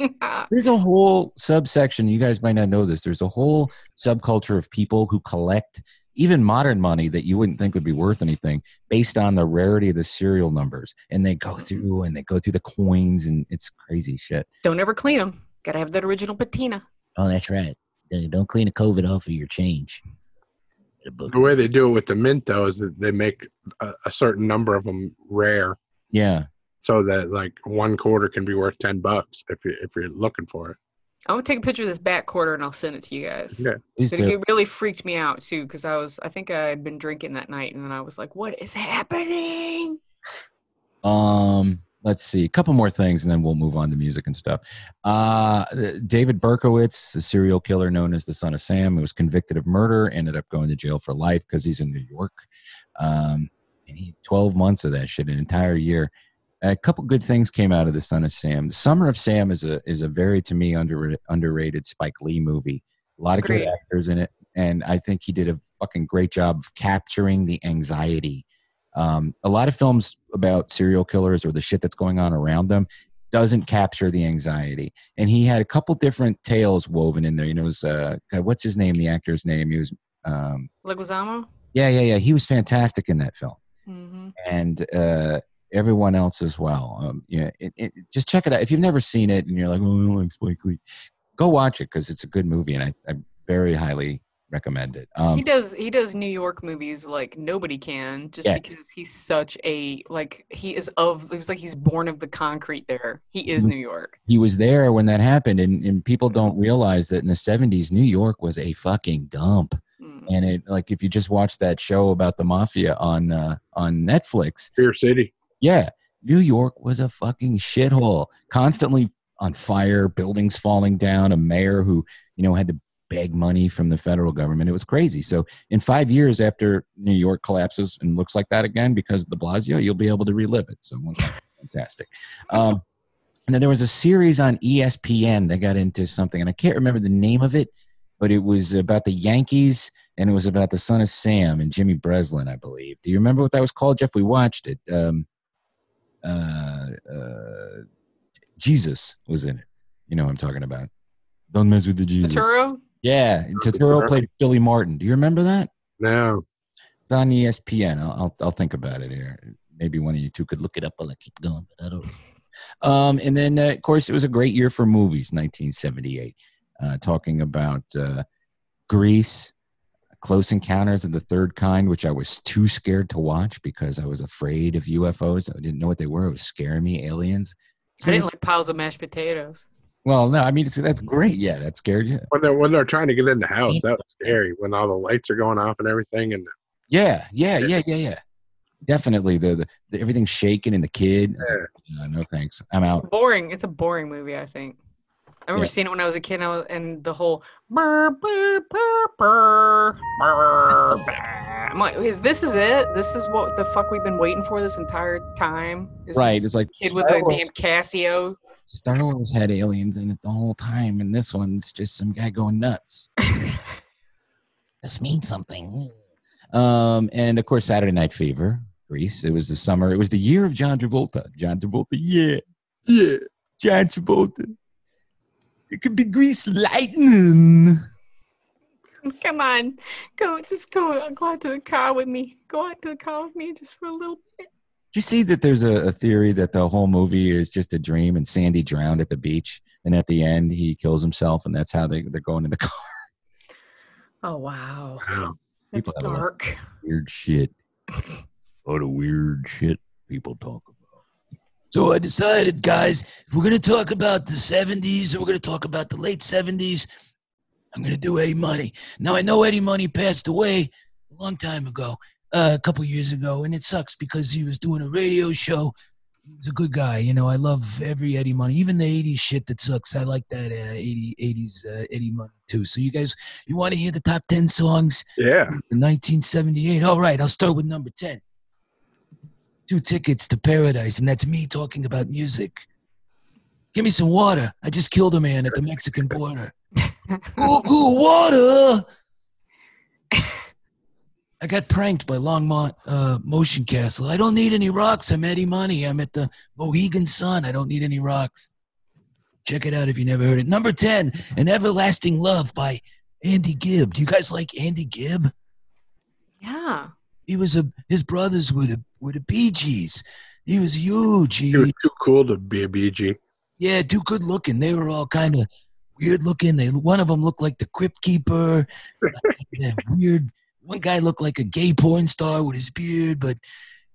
Yeah. There's a whole subsection. You guys might not know this. There's a whole subculture of people who collect even modern money that you wouldn't think would be worth anything based on the rarity of the serial numbers. And they go through and they go through the coins, and it's crazy shit. Don't ever clean them. Got to have that original patina. Oh, that's right. Don't clean a COVID off of your change. The way they do it with the mint, though, is that they make a, a certain number of them rare. Yeah. So that, like, one quarter can be worth ten bucks if you're, if you're looking for it. I'm going to take a picture of this back quarter, and I'll send it to you guys. Yeah. But it really freaked me out, too, because I was, I think I had been drinking that night, and then I was like, what is happening? Um... Let's see, a couple more things, and then we'll move on to music and stuff. Uh, David Berkowitz, the serial killer known as the Son of Sam, who was convicted of murder, ended up going to jail for life because he's in New York. Um, and he twelve months of that shit, an entire year. A couple good things came out of the Son of Sam. Summer of Sam is a is a very, to me, under, underrated Spike Lee movie. A lot of great good actors in it, and I think he did a fucking great job of capturing the anxiety. Um, a lot of films about serial killers or the shit that's going on around them doesn't capture the anxiety. And he had a couple different tales woven in there. You know, it was, uh, what's his name? The actor's name. He was um, Leguizamo. Yeah, yeah, yeah. He was fantastic in that film, mm-hmm. and uh, everyone else as well. Um, yeah, it, it, just check it out if you've never seen it, and you're like, "Oh, I don't like Spike Lee." Go watch it because it's a good movie, and I, I very highly recommend it. Um, he does he does New York movies like nobody can, just yes. because he's such a like he is of it was like he's born of the concrete there. He is New York. He was there when that happened, and, and people don't realize that in the seventies New York was a fucking dump. Mm. And it like if you just watch that show about the mafia on uh, on Netflix. Fear City. Yeah. New York was a fucking shithole. Constantly on fire, buildings falling down, a mayor who, you know, had to beg money from the federal government. It was crazy. So in five years after New York collapses and looks like that again because of de Blasio, you'll be able to relive it. So fantastic. Um, and then there was a series on E S P N that got into something, and I can't remember the name of it, but it was about the Yankees, and it was about the Son of Sam and Jimmy Breslin, I believe. Do you remember what that was called, Jeff? We watched it. Um, uh, uh, Jesus was in it. You know what I'm talking about. Don't mess with the Jesus. Arturo? Yeah, Turturro played Billy Martin. Do you remember that? No. It's on E S P N. I'll, I'll I'll think about it here. Maybe one of you two could look it up while I keep going. But I don't. Um, and then uh, of course it was a great year for movies. nineteen seventy-eight, uh, talking about uh, Grease, Close Encounters of the Third Kind, which I was too scared to watch because I was afraid of U F Os. I didn't know what they were. It was scaring me. Aliens. I didn't like piles of mashed potatoes. Well, no, I mean, it's, that's great. Yeah, that scared you. When they're, when they're trying to get in the house, that's scary. When all the lights are going off and everything. and Yeah, yeah, yeah, yeah, yeah. Definitely. The, the, the everything's shaking and the kid. Yeah. No, no thanks. I'm out. It's boring. It's a boring movie, I think. I remember yeah. seeing it when I was a kid, and, I was, and the whole... Burr, burr, burr, burr, burr, burr. I'm like, is, this is it? This is what the fuck we've been waiting for this entire time? Is right. It's like... Kid with the name Casio. Star Wars had aliens in it the whole time, and this one's just some guy going nuts. This means something. Um, and, of course, Saturday Night Fever, Grease. It was the summer. It was the year of John Travolta. John Travolta, yeah. Yeah. John Travolta. It could be Grease lightning. Come on. Go, just go, go out to the car with me. Go out to the car with me just for a little bit. you see that there's a, a theory that the whole movie is just a dream and Sandy drowned at the beach and at the end he kills himself and that's how they, they're going in the car? Oh, wow. Wow. That's dark. Weird shit. What a weird shit people talk about. So I decided, guys, if we're going to talk about the seventies or we're going to talk about the late seventies, I'm going to do Eddie Money. Now, I know Eddie Money passed away a long time ago. Uh, a couple years ago, and it sucks because he was doing a radio show. He was a good guy. You know, I love every Eddie Money, even the eighties shit that sucks. I like that uh, eighty, eighties uh, Eddie Money, too. So you guys, you want to hear the top ten songs? Yeah. nineteen seventy-eight. All right, I'll start with number ten. Two Tickets to Paradise, and that's me talking about music. Give me some water. I just killed a man at the Mexican border. Ooh, ooh, water! I got pranked by Longmont uh, Motion Castle. I don't need any rocks. I'm Eddie Money. I'm at the Mohegan Sun. I don't need any rocks. Check it out if you never heard it. Number ten, An Everlasting Love by Andy Gibb. Do you guys like Andy Gibb? Yeah. He was a his brothers were the were the Bee Gees. He was huge. He, he was too cool to be a Bee Gee. Yeah, too good looking. They were all kind of weird looking. They one of them looked like the Crypt Keeper. That weird. One guy looked like a gay porn star with his beard, but,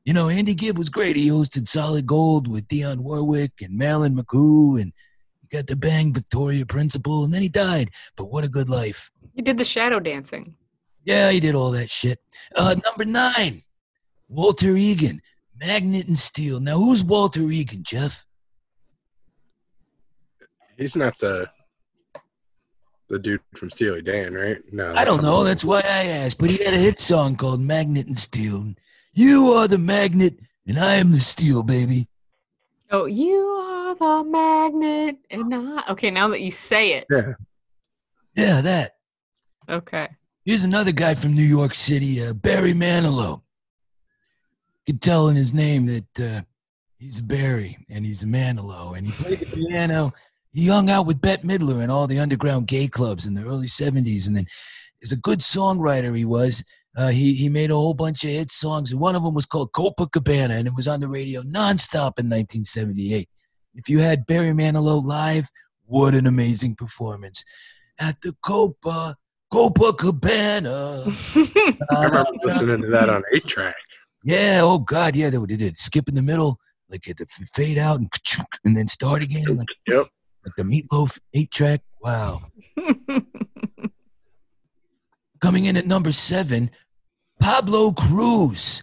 you know, Andy Gibb was great. He hosted Solid Gold with Dionne Warwick and Marilyn McCoo, and he got the bang Victoria Principal, and then he died. But what a good life. He did the shadow dancing. Yeah, he did all that shit. Uh, number nine, Walter Egan, Magnet and Steel. Now, who's Walter Egan, Jeff? He's not the... The dude from Steely Dan, right? No, I don't know. That's why I asked. But he had a hit song called Magnet and Steel. You are the magnet, and I am the steel, baby. Oh, you are the magnet, and I... Okay, now that you say it. Yeah, yeah, that. Okay. Here's another guy from New York City, uh, Barry Manilow. You can tell in his name that uh, he's a Barry, and he's a Manilow, and he played the piano. He hung out with Bette Midler and all the underground gay clubs in the early seventies. And then as a good songwriter he was. Uh, he, he made a whole bunch of hit songs. And one of them was called Copacabana, and it was on the radio nonstop in nineteen seventy-eight. If you had Barry Manilow live, what an amazing performance. At the Copa, Copacabana. I remember listening to that on eight track. Yeah, oh, God, yeah, they did. Skip in the middle, like the fade out, and, and then start again. Like, yep. Like the Meatloaf eight track. Wow. Coming in at number seven, Pablo Cruz.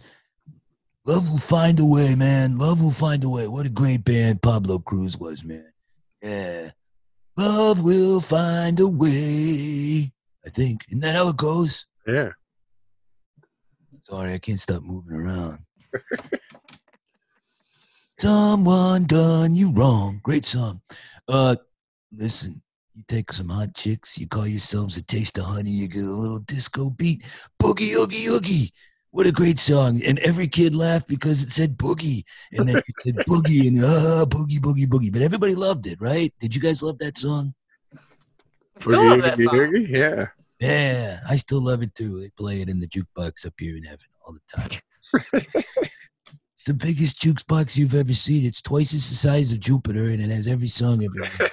Love Will Find a Way, man. Love Will Find a Way. What a great band Pablo Cruz was, man. Yeah. Love will find a way, I think. Isn't that how it goes? Yeah. Sorry, I can't stop moving around. Someone done you wrong. Great song. Uh, listen, you take some hot chicks, you call yourselves a taste of honey, you get a little disco beat. Boogie, oogie, oogie. What a great song. And every kid laughed because it said boogie. And then it said boogie and uh, boogie, boogie, boogie. But everybody loved it, right? Did you guys love that song? I still boogie, love that song. Boogie, yeah. Yeah, I still love it too. They play it in the jukebox up here in heaven all the time. It's the biggest jukebox you've ever seen. It's twice as the size of Jupiter, and it has every song ever.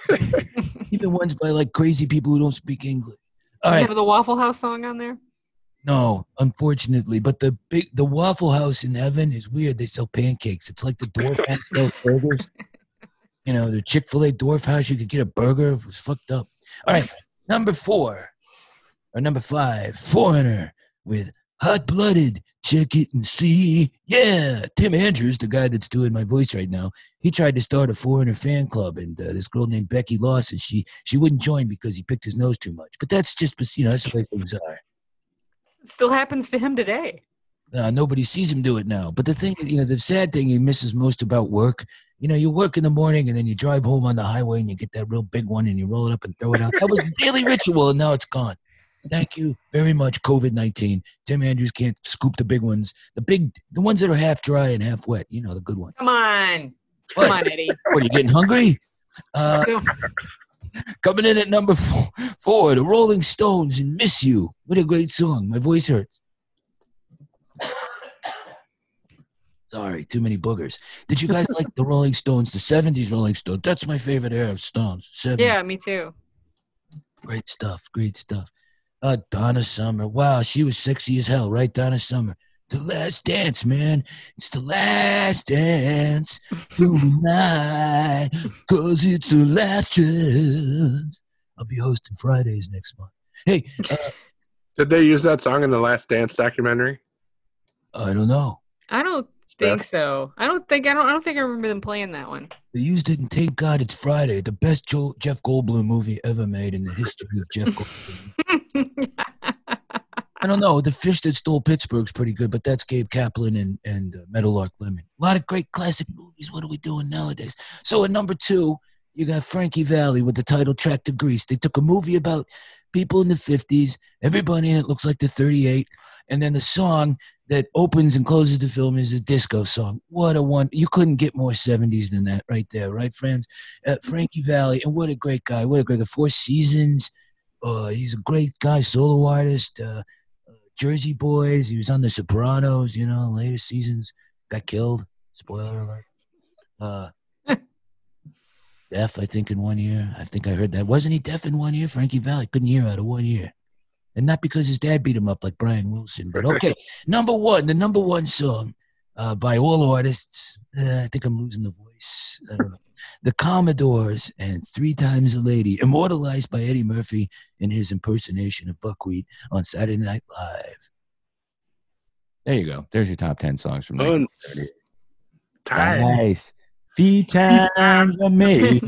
Even ones by, like, crazy people who don't speak English. All right. You have the Waffle House song on there? No, unfortunately. But the big, the Waffle House in heaven is weird. They sell pancakes. It's like the Dwarf House sells burgers. You know, the Chick-fil-A Dwarf House, you could get a burger. It was fucked up. All right, number four, or number five, Foreigner with Hot Blooded, Check It and See. Yeah, Tim Andrews, the guy that's doing my voice right now, he tried to start a Foreigner fan club, and uh, this girl named Becky Lawson, she she wouldn't join because he picked his nose too much. But that's just, you know, that's the way things are. It still happens to him today. Uh, nobody sees him do it now. But the thing, you know, the sad thing he misses most about work, you know, you work in the morning and then you drive home on the highway and you get that real big one and you roll it up and throw it out. That was a daily ritual, and now it's gone. Thank you very much, COVID nineteen. Tim Andrews can't scoop the big ones. The big, the ones that are half dry and half wet. You know, the good ones. Come on. What? Come on, Eddie. What, are you getting hungry? Uh, coming in at number four, four, the Rolling Stones and Miss You. What a great song. My voice hurts. Sorry, too many boogers. Did you guys like the Rolling Stones, the seventies Rolling Stones? That's my favorite era of Stones. seventies. Yeah, me too. Great stuff, great stuff. Uh, Donna Summer. Wow, she was sexy as hell, right, Donna Summer? The last dance, man. It's the last dance tonight, because it's the last chance. I'll be hosting Fridays next month. Hey. Uh, Did they use that song in the Last Dance documentary? I don't know. I don't think so. I don't think I don't I don't think I remember them playing that one. They used it in Thank God It's Friday, the best Joe, Jeff Goldblum movie ever made in the history of Jeff Goldblum. I don't know. The Fish That Stole Pittsburgh's pretty good, but that's Gabe Kaplan and, and uh, Meadowlark Lemon. A lot of great classic movies. What are we doing nowadays? So at number two, you got Frankie Valli with the title track to Grease. They took a movie about people in the fifties, everybody in it looks like they're thirty-eight, and then the song that opens and closes the film is a disco song. What a one. You couldn't get more seventies than that right there, right, friends? Uh, Frankie Valli, and what a great guy. What a great guy. Four Seasons. Uh, he's a great guy, solo artist. Uh, Jersey Boys. He was on The Sopranos, you know, later seasons. Got killed. Spoiler alert. Uh, deaf, I think, in one ear. I think I heard that. Wasn't he deaf in one ear? Frankie Valli couldn't hear out of one ear. And not because his dad beat him up like Brian Wilson. But okay, number one, the number one song uh, by all artists. Uh, I think I'm losing the voice. I don't know. The Commodores and Three Times a Lady, immortalized by Eddie Murphy in his impersonation of Buckwheat on Saturday Night Live. There you go. There's your top ten songs from nineteen thirty. Time. Nice. Three times a lady.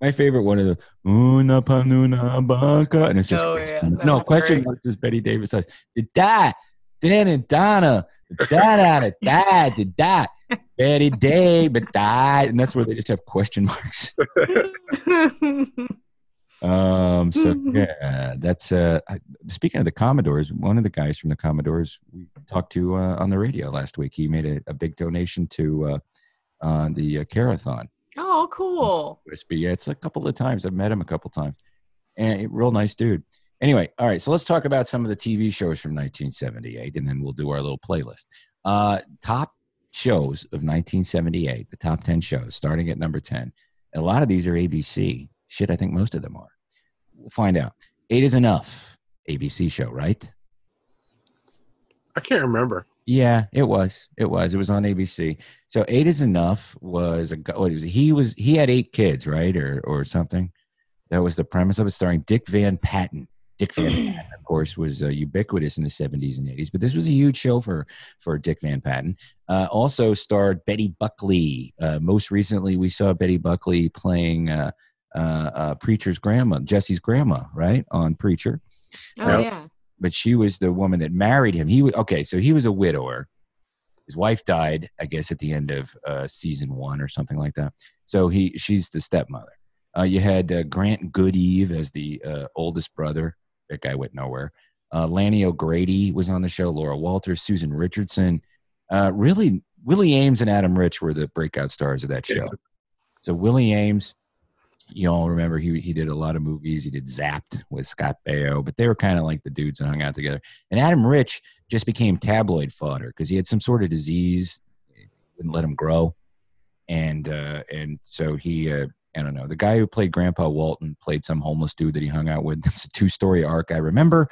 My favorite one is the Una Panuna Baka, and it's just oh, yeah. no question. Mark is Betty Davis. Says did that Dan and Donna da da da da da Betty Day but died, and that's where they just have question marks. um. So yeah, that's uh. Speaking of the Commodores, one of the guys from the Commodores we talked to uh, on the radio last week. He made a, a big donation to uh, uh the uh, Carathon. Oh, cool. Yeah, it's a couple of times. I've met him a couple of times. And real nice dude. Anyway, all right, so let's talk about some of the T V shows from nineteen seventy-eight, and then we'll do our little playlist. Uh, top shows of nineteen seventy-eight, the top ten shows, starting at number ten. A lot of these are A B C. Shit, I think most of them are. We'll find out. Eight Is Enough, A B C show, right? I can't remember. Yeah, it was. It was. It was on A B C. So Eight Is Enough was a what was he was he had eight kids, right? Or or something. That was the premise of it, starring Dick Van Patten. Dick Van Patten, of course, was uh, ubiquitous in the seventies and eighties, but this was a huge show for for Dick Van Patten. Uh, also starred Betty Buckley. Uh, most recently, we saw Betty Buckley playing uh, uh, uh, Preacher's grandma, Jesse's grandma, right, on Preacher. Oh, now, yeah. But she was the woman that married him. He was, okay, so he was a widower. His wife died, I guess, at the end of uh, season one or something like that. So he, she's the stepmother. Uh, you had uh, Grant Goodeve as the uh, oldest brother. That guy went nowhere. Uh, Lanny O'Grady was on the show. Laura Walters, Susan Richardson. Uh, really, Willie Ames and Adam Rich were the breakout stars of that show. So Willie Ames, you all remember he he did a lot of movies. He did Zapped with Scott Baio, but they were kind of like the dudes that hung out together. And Adam Rich just became tabloid fodder because he had some sort of disease, it wouldn't let him grow, and uh, and so he uh, I don't know. The guy who played Grandpa Walton played some homeless dude that he hung out with. It's a two story arc I remember,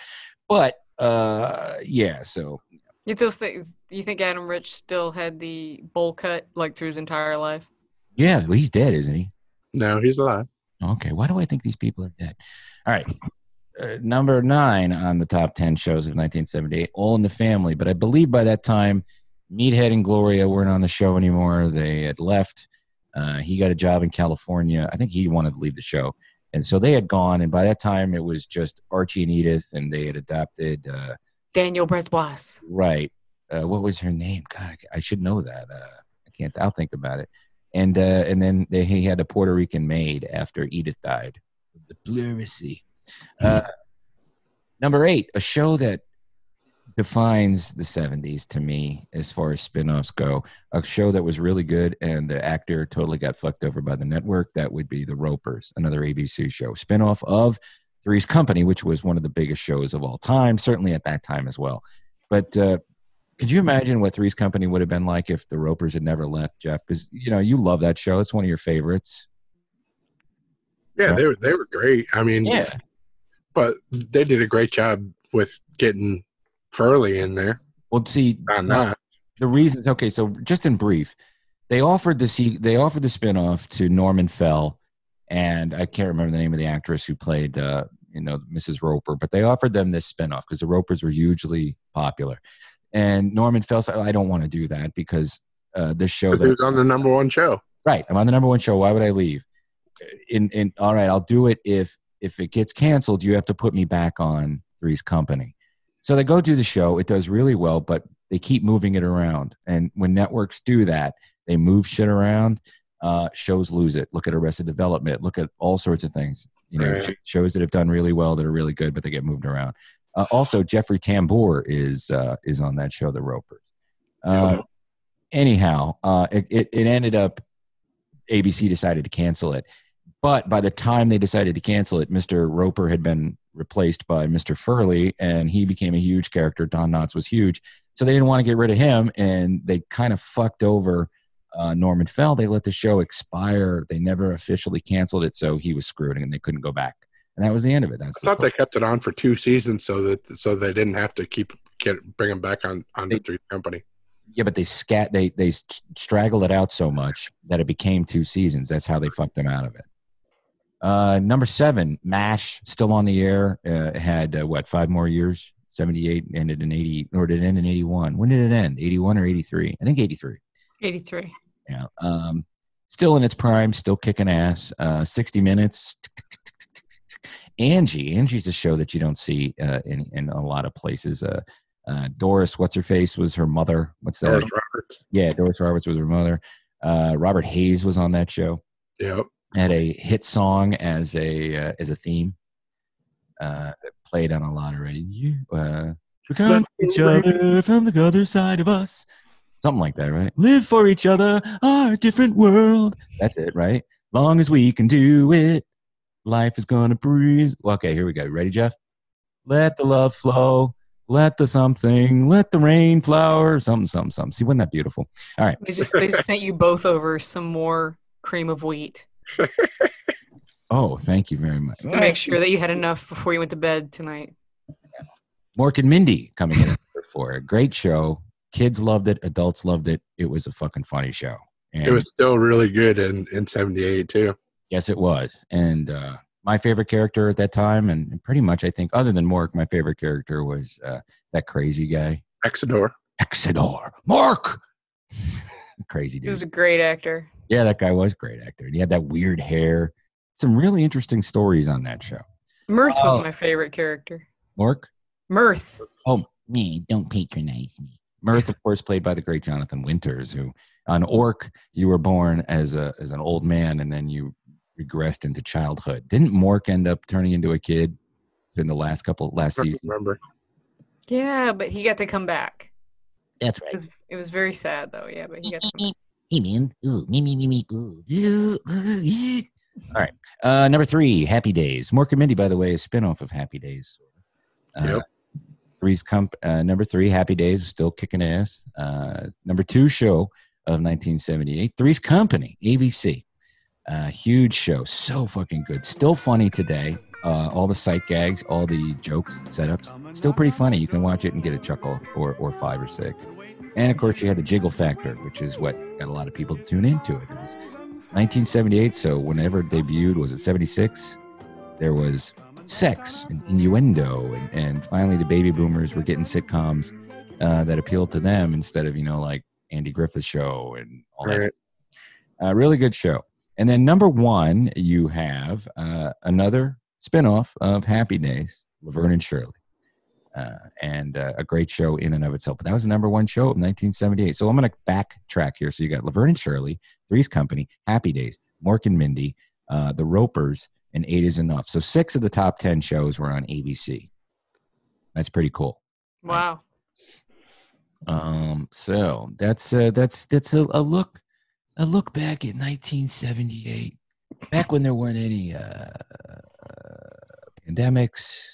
but uh, yeah. So you still think you think Adam Rich still had the bowl cut like through his entire life? Yeah, well, he's dead, isn't he? No, he's alive. Okay. Why do I think these people are dead? All right. Uh, number nine on the top ten shows of nineteen seventy-eight, All in the Family. But I believe by that time, Meathead and Gloria weren't on the show anymore. They had left. Uh, he got a job in California. I think he wanted to leave the show. And so they had gone. And by that time, it was just Archie and Edith, and they had adopted uh, Daniel Brezbois. Right. Uh, what was her name? God, I, I should know that. Uh, I can't. I'll think about it. And uh, and then they, he had a Puerto Rican maid after Edith died. The pleurisy. Uh, number eight, a show that defines the seventies to me as far as spin-offs go. A show that was really good and the actor totally got fucked over by the network. That would be The Ropers, another A B C show. Spin-off of Three's Company, which was one of the biggest shows of all time, certainly at that time as well. But uh, Could you imagine what Three's Company would have been like if the Ropers had never left, Jeff? Because, you know, you love that show. It's one of your favorites. Yeah, right? they were, they were great. I mean, yeah. But they did a great job with getting Furley in there. Well, see, not. the reasons. Okay, so just in brief, they offered the they offered the spinoff to Norman Fell, and I can't remember the name of the actress who played, uh, you know, Missus Roper. But they offered them this spinoff because the Ropers were hugely popular. And Norman Fell said, I don't want to do that because uh, this show. That, he was on the number one show. Right. I'm on the number one show. Why would I leave? In, in, all right, I'll do it. If if it gets canceled, you have to put me back on Three's Company. So they go do the show. It does really well, but they keep moving it around. And when networks do that, they move shit around. Uh, shows lose it. Look at Arrested Development. Look at all sorts of things. You know, right. Shows that have done really well that are really good, but they get moved around. Uh, also, Jeffrey Tambor is uh, is on that show, The Ropers. Uh, anyhow, uh, it, it, it ended up A B C decided to cancel it. But by the time they decided to cancel it, Mister Roper had been replaced by Mister Furley, and he became a huge character. Don Knotts was huge. So they didn't want to get rid of him, and they kind of fucked over uh, Norman Fell. They let the show expire. They never officially canceled it, so he was screwed, and they couldn't go back. And that was the end of it. That's I thought the they kept it on for two seasons so that so they didn't have to keep get, bring them back on, on they, the Three's Company. Yeah, but they scat they they straggled it out so much that it became two seasons. That's how they fucked them out of it. Uh, number seven, MASH, still on the air. Uh, had uh, what five more years? seventy-eight ended in eighty, or did it end in eighty-one? When did it end? eighty-one or eighty-three? I think eighty-three. eighty-three. Yeah. Um, still in its prime. Still kicking ass. Uh, sixty minutes. Angie. Angie's a show that you don't see uh, in, in a lot of places. Uh, uh, Doris, what's-her-face, was her mother. What's that? Doris Roberts. Yeah, Doris Roberts was her mother. Uh, Robert Hayes was on that show. Yep. Had a hit song as a uh, as a theme. Uh, played on a lot of radio. Uh, we come to each other from the other side of us. Something like that, right? Live for each other, our different world. That's it, right? Long as we can do it. Life is gonna breeze. Okay, here we go. Ready, Jeff? Let the love flow. Let the something. Let the rain flower. Something, something, something. See, wasn't that beautiful? All right. They just, they just sent you both over some more cream of wheat. Oh, thank you very much. Just to make sure that you had enough before you went to bed tonight. Mork and Mindy coming in for a great show. Kids loved it. Adults loved it. It was a fucking funny show. And it was still really good in in seventy-eight too. Yes, it was. And uh, my favorite character at that time, and pretty much I think other than Mork, my favorite character was uh, that crazy guy. Exidor. Exidor. Mork! Crazy dude. He was a great actor. Yeah, that guy was a great actor. And he had that weird hair. Some really interesting stories on that show. Mirth uh, was my favorite character. Mork? Mirth. Oh, man, don't patronize me. Mirth, of course, played by the great Jonathan Winters, who on Ork, you were born as a as an old man, and then you regressed into childhood. Didn't Mork end up turning into a kid in the last couple last season? Remember. Yeah, but he got to come back. That's right. It was, it was very sad though. Yeah, but he got to come back. Hey man, ooh, me me me me. Ooh. All right, uh, number three, Happy Days. Mork and Mindy, by the way, is a spinoff of Happy Days. Uh, yep. Three's Comp. Uh, number three, Happy Days is still kicking ass. Uh, number two show of nineteen seventy-eight, Three's Company, A B C. Uh, huge show, so fucking good. Still funny today. Uh, all the sight gags, all the jokes, setups, still pretty funny. You can watch it and get a chuckle or or five or six. And of course, you had the Jiggle Factor, which is what got a lot of people to tune into it. It was nineteen seventy-eight, so whenever it debuted, was it seventy-six? There was sex and innuendo, and, and finally the baby boomers were getting sitcoms uh, that appealed to them instead of, you know, like Andy Griffith's show and all that. Uh, really good show. And then number one, you have uh, another spinoff of Happy Days, Laverne and Shirley, uh, and uh, a great show in and of itself. But that was the number one show of nineteen seventy-eight. So I'm going to backtrack here. So you got Laverne and Shirley, Three's Company, Happy Days, Mork and Mindy, uh, The Ropers, and Eight is Enough. So six of the top ten shows were on A B C. That's pretty cool. Wow. Right? Um. So that's uh, that's that's a, a look. I look back at nineteen seventy-eight, back when there weren't any uh, uh, pandemics,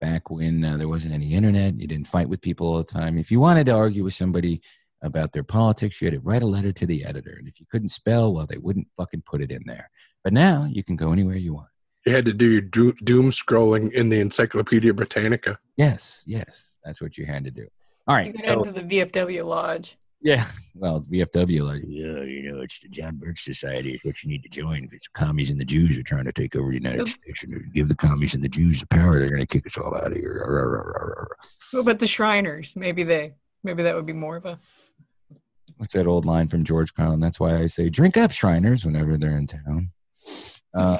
back when uh, there wasn't any internet. You didn't fight with people all the time. If you wanted to argue with somebody about their politics, you had to write a letter to the editor. And if you couldn't spell, well, they wouldn't fucking put it in there. But now you can go anywhere you want. You had to do your do- doom scrolling in the Encyclopedia Britannica. Yes, yes. That's what you had to do. All right. You go so, to the V F W Lodge. Yeah. Well, V F W Lodge. Yeah, you know, it's the John Birch Society is what you need to join. If it's commies and the Jews are trying to take over the United Oops. States and give the commies and the Jews the power, they're going to kick us all out of here. What about the Shriners? Maybe they, maybe that would be more of a... What's that old line from George Carlin? That's why I say, drink up, Shriners, whenever they're in town. Uh,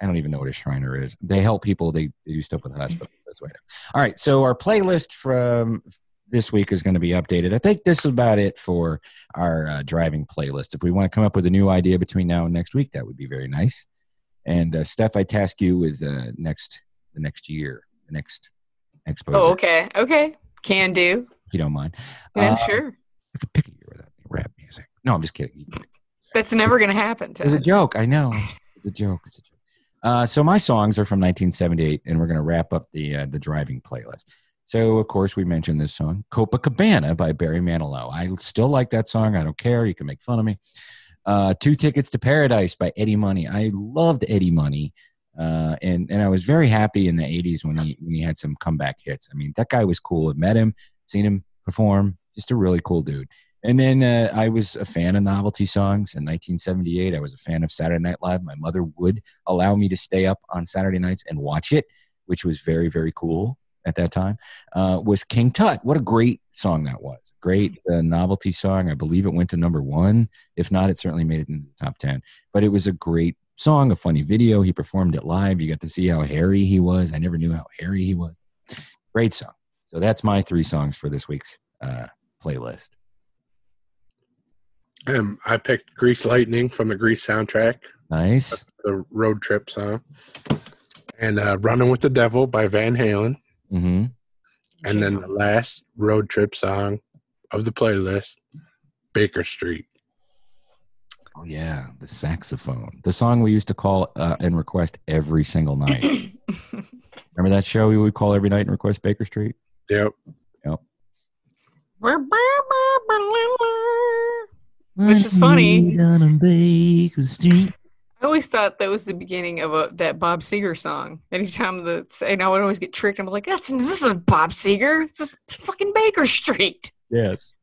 I don't even know what a Shriner is. They help people. They, they do stuff with hospitals. That's why. All right. So our playlist from this week is going to be updated. I think this is about it for our uh, driving playlist. If we want to come up with a new idea between now and next week, that would be very nice. And uh, Steph, I task you with uh, next the next year, the next exposure. Oh, okay. Okay. Can do. If you don't mind. Yeah, uh, sure. I could pick a year without rap music. No, I'm just kidding. That's never going to happen. It's a joke. I know. It's a joke. It's a joke. Uh, so my songs are from nineteen seventy-eight, and we're going to wrap up the uh, the driving playlist. So, of course, we mentioned this song, Copacabana by Barry Manilow. I still like that song. I don't care. You can make fun of me. Uh, Two Tickets to Paradise by Eddie Money. I loved Eddie Money, uh, and, and I was very happy in the eighties when he, when he had some comeback hits. I mean, that guy was cool. I met him, seen him perform, just a really cool dude. And then uh, I was a fan of novelty songs. In nineteen seventy-eight, I was a fan of Saturday Night Live. My mother would allow me to stay up on Saturday nights and watch it, which was very, very cool at that time, uh, was King Tut. What a great song that was. Great uh, novelty song. I believe it went to number one. If not, it certainly made it into the top ten. But it was a great song, a funny video. He performed it live. You got to see how hairy he was. I never knew how hairy he was. Great song. So that's my three songs for this week's uh, playlist. Um, I picked Grease Lightning from the Grease soundtrack. Nice. That's the road trip song. And uh, Running with the Devil by Van Halen. Mm-hmm. And then the last road trip song of the playlist, Baker Street. Oh, yeah. The saxophone. The song we used to call uh, and request every single night. Remember that show we would call every night and request Baker Street? Yep. Yep. Which is funny. I always thought that was the beginning of a, that Bob Seger song. Anytime that's, and I would always get tricked. I'm like, that's this isn't Bob Seger. This is fucking Baker Street. Yes.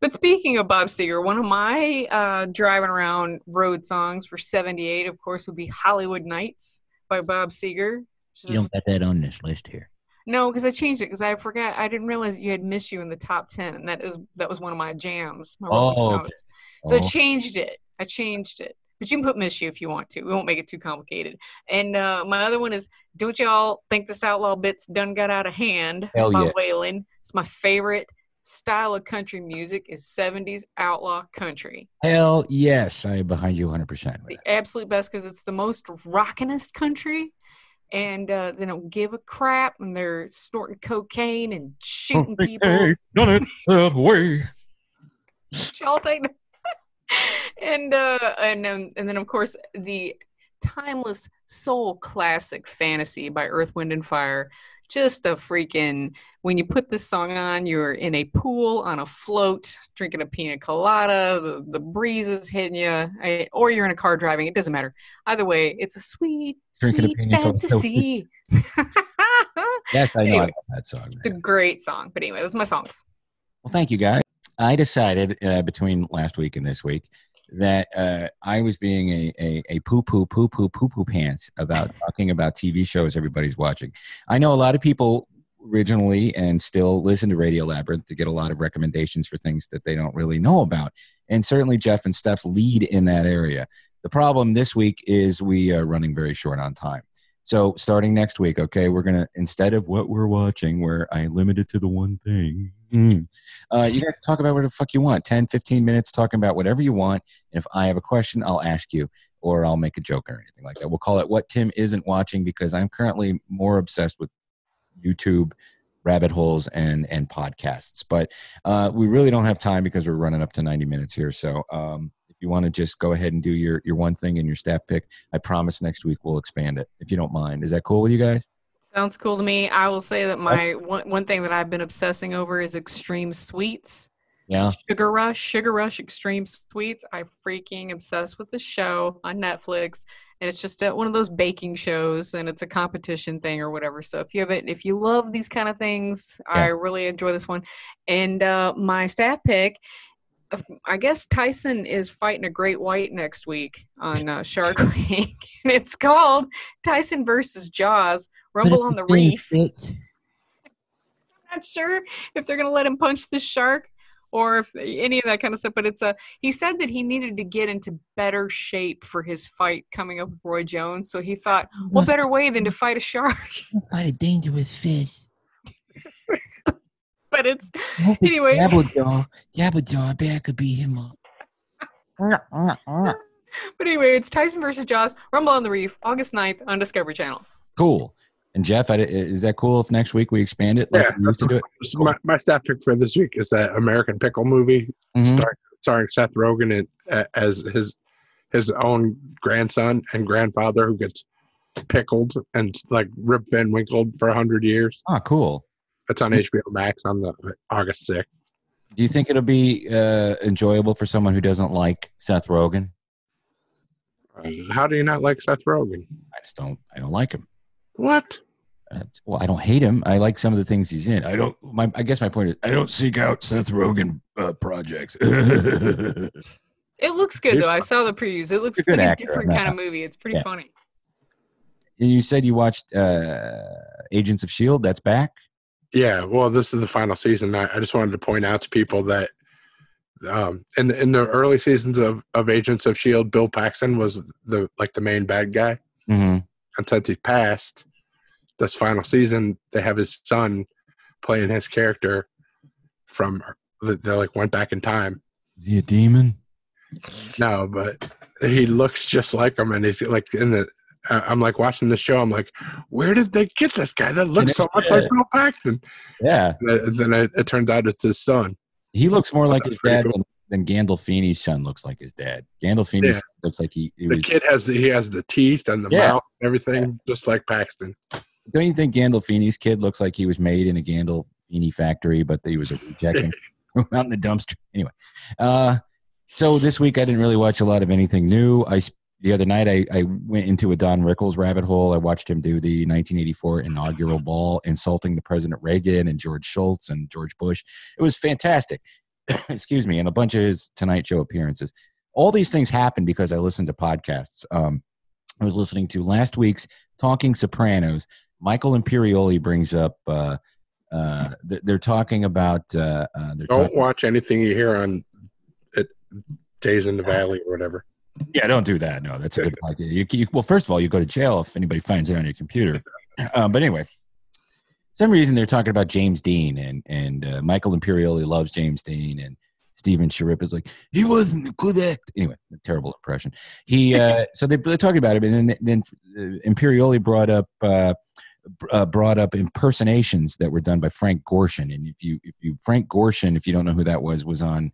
But speaking of Bob Seger, one of my uh, driving around road songs for seventy-eight, of course, would be Hollywood Nights by Bob Seger. You don't got that on this list here. No, because I changed it because I forgot. I didn't realize you had Miss You in the top ten, and that is that was one of my jams. My Rolling oh, Stones. Okay. So oh. I changed it. I changed it. But you can put Miss You if you want to. We won't make it too complicated. And uh, my other one is Don't Y'all Think This Outlaw Bit's Done Got Out of Hand Hell by yeah. Waylon. It's my favorite style of country music is seventies outlaw country. Hell yes. I am behind you one hundred percent. With the that. Absolute best because it's the most rockinest country. And uh, they don't give a crap. And they're snorting cocaine and shooting okay, people. Done it that way. Y'all think And uh, and um, and then of course the timeless soul classic "Fantasy" by Earth, Wind and Fire. Just a freaking when you put this song on, you're in a pool on a float, drinking a pina colada. The, the breeze is hitting you, I, or you're in a car driving. It doesn't matter. Either way, it's a sweet, drinking sweet a pina fantasy. Yes, I know anyway, I love that song. Man. It's a great song. But anyway, those are my songs. Well, thank you, guys. I decided uh, between last week and this week that uh, I was being a, a, a poo-poo, poo-poo, poo-poo pants about talking about T V shows everybody's watching. I know a lot of people originally and still listen to Radio Labyrinth to get a lot of recommendations for things that they don't really know about. And certainly Jeff and Steph lead in that area. The problem this week is we are running very short on time. So starting next week, okay, we're going to, instead of what we're watching, where I limit it to the one thing, Mm. Uh, you guys talk about whatever the fuck you want. ten, fifteen minutes talking about whatever you want. And if I have a question, I'll ask you or I'll make a joke or anything like that. We'll call it What Tim Isn't Watching because I'm currently more obsessed with YouTube rabbit holes and, and podcasts. But uh, we really don't have time because we're running up to ninety minutes here. So um, if you want to just go ahead and do your, your one thing and your staff pick, I promise next week we'll expand it if you don't mind. Is that cool with you guys? Sounds cool to me. I will say that my one, one thing that I've been obsessing over is extreme sweets. Yeah. Sugar Rush, Sugar Rush, Extreme Sweets. I freaking obsessed with the show on Netflix, and it's just a, one of those baking shows, and it's a competition thing or whatever. So if you have it, if you love these kind of things, yeah. I really enjoy this one. And uh, my staff pick, I guess Tyson is fighting a great white next week on uh, Shark Week, and it's called Tyson versus Jaws: Rumble on the Reef. I'm not sure if they're going to let him punch the shark, or if any of that kind of stuff, but it's a, he said that he needed to get into better shape for his fight coming up with Roy Jones. So he thought, what better way than to fight a shark? Fight a dangerous fish. But it's, anyway. Dabblejaw, Dabblejaw, I bet I could beat him up. But anyway, it's Tyson versus Jaws, Rumble on the Reef, August ninth on Discovery Channel. Cool. And Jeff, I, is that cool if next week we expand it? Like yeah, we used to do it? Cool. my, my staff pick for this week is that American Pickle movie mm-hmm. starring, starring Seth Rogen and, uh, as his his own grandson and grandfather who gets pickled and like Rip Van Winkled for one hundred years. Oh, cool. It's on H B O Max on the August sixth. Do you think it'll be uh, enjoyable for someone who doesn't like Seth Rogen? Uh, how do you not like Seth Rogen? I just don't. I don't like him. What? Uh, well, I don't hate him. I like some of the things he's in. I don't. My, I guess my point is, I don't seek out Seth Rogen uh, projects. It looks good though. I saw the previews. It looks like a different kind of movie. It's pretty yeah. funny. And you said you watched uh, Agents of S H I E L D. That's back. Yeah. Well, this is the final season. I, I just wanted to point out to people that um, in in the early seasons of of Agents of S H I E L D, Bill Paxton was the like the main bad guy. Mm-hmm. And since he passed, this final season, they have his son playing his character from they like went back in time. Is he a demon? No, but he looks just like him, and he's like in the. I'm like watching the show. I'm like, where did they get this guy that looks so much yeah. like Bill Paxton? Yeah. And then it, it turns out it's his son. He looks more like his dad cool. than Gandolfini's son looks like his dad. Gandolfini's yeah. looks like he. he the was, kid has the, he has the teeth and the yeah. mouth, and everything yeah. just like Paxton. Don't you think Gandolfini's kid looks like he was made in a Gandolfini factory, but he was a rejecting out in the dumpster? Anyway, uh, so this week I didn't really watch a lot of anything new. I the other night I, I went into a Don Rickles rabbit hole. I watched him do the nineteen eighty-four inaugural ball, insulting the President Reagan and George Shultz and George Bush. It was fantastic. Excuse me, and a bunch of his Tonight Show appearances. All these things happened because I listened to podcasts. Um, I was listening to last week's Talking Sopranos. Michael Imperioli brings up uh, uh, th they're talking about. Uh, uh, they're don't talking watch anything you hear on it, Days in the Valley or whatever. Yeah, don't do that. No, that's a good idea. You, you, well, first of all, you go to jail if anybody finds it on your computer. Um, but anyway. Some reason they're talking about James Dean, and and uh, Michael Imperioli loves James Dean, and Stephen Sharip is like, he wasn't a good act. Anyway, a terrible impression. He uh, so they, they're talking about it, and then then Imperioli brought up uh, uh, brought up impersonations that were done by Frank Gorshin, and if you if you Frank Gorshin, if you don't know who that was, was on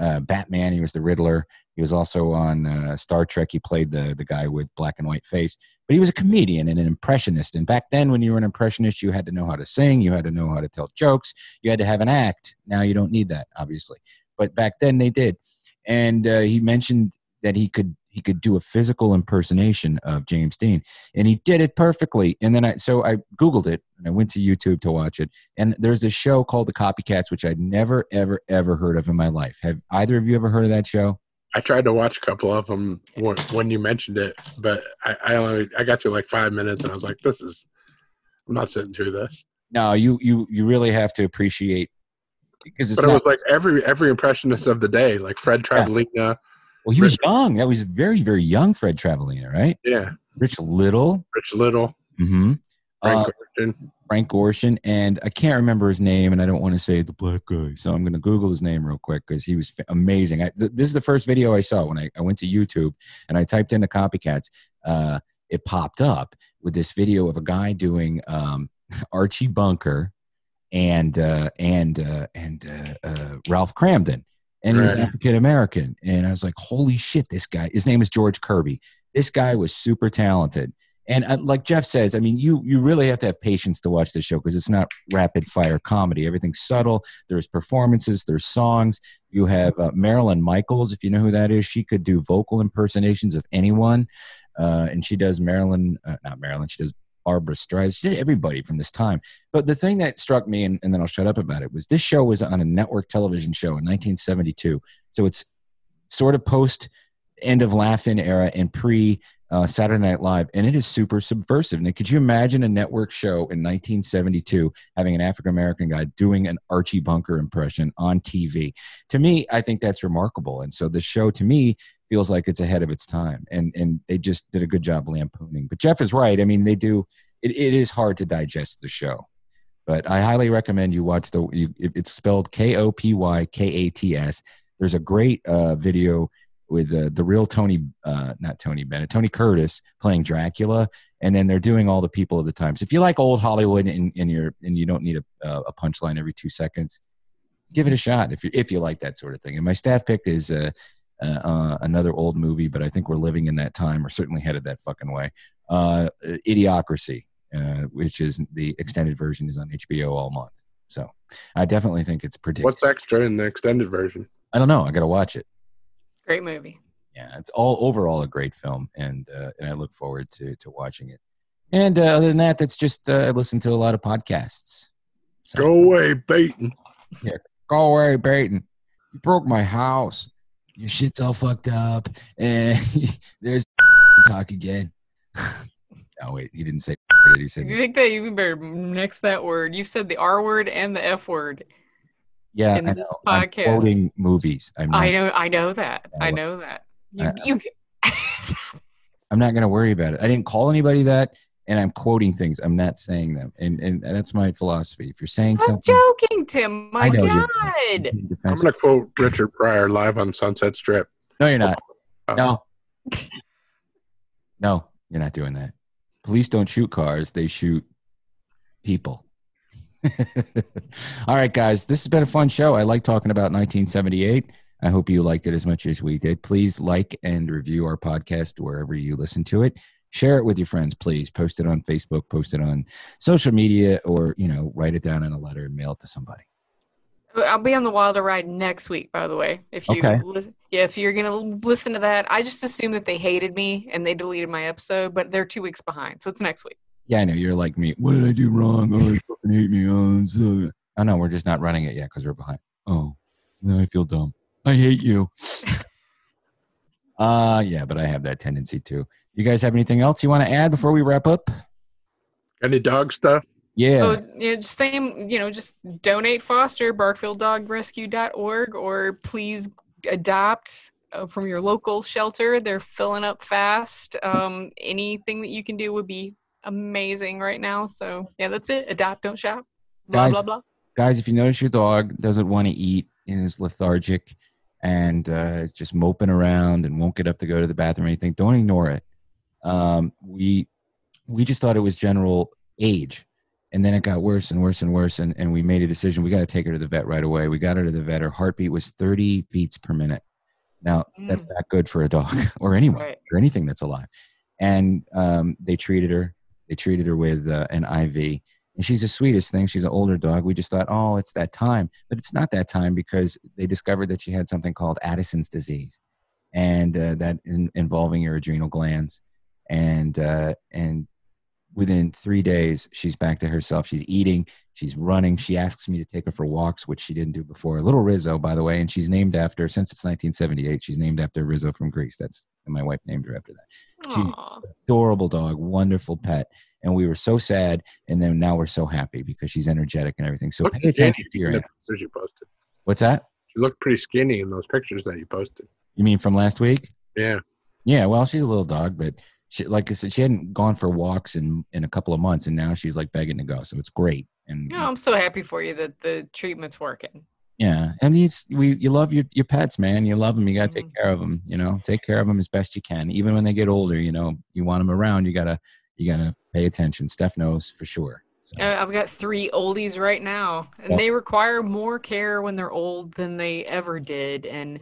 uh, Batman. He was the Riddler. He was also on uh, Star Trek. He played the the guy with black and white face. But he was a comedian and an impressionist. And back then, when you were an impressionist, you had to know how to sing. You had to know how to tell jokes. You had to have an act. Now you don't need that, obviously. But back then they did. And uh, he mentioned that he could he could do a physical impersonation of James Dean, and he did it perfectly. And then I so I Googled it and I went to YouTube to watch it. And there's a show called The Copycats, which I'd never ever ever heard of in my life. Have either of you ever heard of that show? I tried to watch a couple of them when, when you mentioned it, but I, I only I got through like five minutes, and I was like, "This is I'm not sitting through this." No, you you you really have to appreciate because it's but not, it was like every every impressionist of the day, like Fred Travolina. Yeah. Well, he Rich, was young. That was very very young Fred Travolina, right? Yeah. Rich Little. Rich Little. Mm-hmm. Frank uh, Gorshin. Frank Gorshin, and I can't remember his name, and I don't want to say the black guy, so I'm going to Google his name real quick because he was f amazing. I, th this is the first video I saw when I, I went to YouTube, and I typed in The Copycats. Uh, it popped up with this video of a guy doing um, Archie Bunker and uh, and uh, and uh, uh, Ralph Cramden, and he was African American, and I was like, holy shit, this guy. His name is George Kirby. This guy was super talented. And uh, like Jeff says, I mean, you you really have to have patience to watch this show because it's not rapid fire comedy. Everything's subtle. There's performances. There's songs. You have uh, Marilyn Michaels, if you know who that is. She could do vocal impersonations of anyone. Uh, and she does Marilyn, uh, not Marilyn, she does Barbra Streisand. She did everybody from this time. But the thing that struck me, and, and then I'll shut up about it, was this show was on a network television show in nineteen seventy-two. So it's sort of post end of Laugh-In era and pre uh, Saturday Night Live. And it is super subversive. Now, could you imagine a network show in nineteen seventy-two having an African-American guy doing an Archie Bunker impression on T V? To me, I think that's remarkable. And so the show, to me, feels like it's ahead of its time. And and they just did a good job lampooning. But Jeff is right. I mean, they do. It, it is hard to digest the show. But I highly recommend you watch the, you, it's spelled K O P Y K A T S. There's a great uh, video with uh, the real Tony, uh, not Tony Bennett, Tony Curtis playing Dracula. And then they're doing all the people of the times. So if you like old Hollywood and, and, you're, and you don't need a, uh, a punchline every two seconds, give it a shot if you, if you like that sort of thing. And my staff pick is uh, uh, uh, another old movie, but I think we're living in that time, or certainly headed that fucking way. Uh, Idiocracy, uh, which is the extended version, is on H B O all month. So I definitely think it's predictable. What's extra in the extended version? I don't know. I got to watch it. Great movie. Yeah, it's all overall a great film, and uh, and I look forward to to watching it. And uh, other than that, that's just uh, I listen to a lot of podcasts. So, go away, Peyton. Yeah, go away, Peyton. You broke my house. Your shit's all fucked up, and there's talk again. Oh wait, he didn't say. Did he say? You think that you better next that word? You said the R word and the F word. Yeah, in this podcast. I'm quoting movies. I'm not, I know. I know that. I know that. You, I, you, I'm not going to worry about it. I didn't call anybody that, and I'm quoting things. I'm not saying them, and and that's my philosophy. If you're saying I'm something, I'm joking, Tim. My I know God, you're, you're I'm going to quote Richard Pryor live on Sunset Strip. No, you're not. Oh. No, no, you're not doing that. Police don't shoot cars; they shoot people. All right, guys, this has been a fun show. I like talking about nineteen seventy-eight. I hope you liked it as much as we did. Please like and review our podcast wherever you listen to it. Share it with your friends, please. Post it on Facebook, post it on social media, or, you know, write it down in a letter and mail it to somebody. I'll be on the Wilder Ride next week, by the way. If you, okay. Yeah, if you're going to listen to that, I just assumed that they hated me and they deleted my episode, but they're two weeks behind, so it's next week. Yeah, I know. You're like me. What did I do wrong? Oh, you fucking hate me. Oh, so... oh, no, we're just not running it yet because we're behind. Oh, now I feel dumb. I hate you. uh, yeah, but I have that tendency too. You guys have anything else you want to add before we wrap up? Any dog stuff? Yeah. Oh, yeah, same, you know, just donate, foster, barkfield dog rescue dot org, or please adopt from your local shelter. They're filling up fast. Um, anything that you can do would be amazing right now. So yeah, that's it. Adopt, don't shop, blah guys, blah blah. Guys, if you notice your dog doesn't want to eat and is lethargic and uh just moping around and won't get up to go to the bathroom or anything, don't ignore it. um we we just thought it was general age, and then it got worse and worse and worse, and, and we made a decision. We got to take her to the vet right away. We got her to the vet. Her heartbeat was thirty beats per minute. Now mm. that's not good for a dog or anyone, right, or anything that's alive. And um they treated her They treated her with uh, an I V. And she's the sweetest thing. She's an older dog. We just thought, oh, it's that time. But it's not that time, because they discovered that she had something called Addison's disease. And uh, that is involving your adrenal glands. And, uh, and within three days, she's back to herself. She's eating. She's running. She asks me to take her for walks, which she didn't do before. Little Rizzo, by the way. And she's named after, since it's nineteen seventy-eight, she's named after Rizzo from Greece. That's my wife named her after that. She's an adorable dog, wonderful pet. And we were so sad, and then now we're so happy because she's energetic and everything. So pay attention to your pictures you posted. What's that? She looked pretty skinny in those pictures that you posted. You mean from last week? Yeah. Yeah, well, she's a little dog, but she, like I said, she hadn't gone for walks in, in a couple of months, and now she's like begging to go. So it's great. And no, I'm so happy for you that the treatment's working. Yeah, and you we you love your, your pets, man. You love them. You gotta take care of them. You know, take care of them as best you can, even when they get older. You know, you want them around. You gotta you gotta pay attention. Steph knows for sure. So. Uh, I've got three oldies right now, and yeah. They require more care when they're old than they ever did. And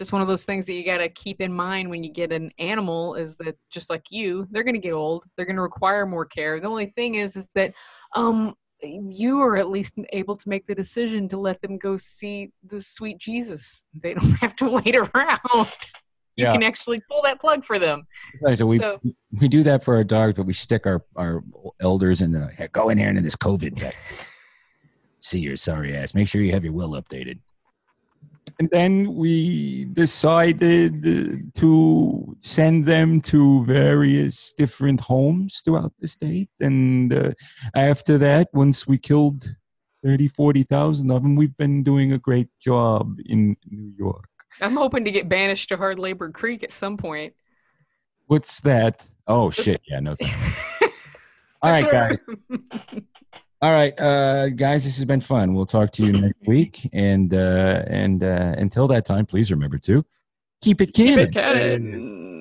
it's just one of those things that you got to keep in mind when you get an animal, is that just like you, they're going to get old. They're going to require more care. The only thing is, is that um, you are at least able to make the decision to let them go see the sweet Jesus. They don't have to wait around. You yeah. can actually pull that plug for them. Right, so we so, we do that for our dogs, but we stick our, our elders in the, hey, go in here into this COVID vet. See your sorry ass. Make sure you have your will updated. And then we decided to send them to various different homes throughout the state. And uh, after that, once we killed thirty, forty thousand of them, we've been doing a great job in New York. I'm hoping to get banished to Hard Labor Creek at some point. What's that? Oh, shit. Yeah, no thanks. All right, guys. All right, uh, guys, this has been fun. We'll talk to you next week. And uh, and uh, until that time, please remember to keep it canon. Keep it canon.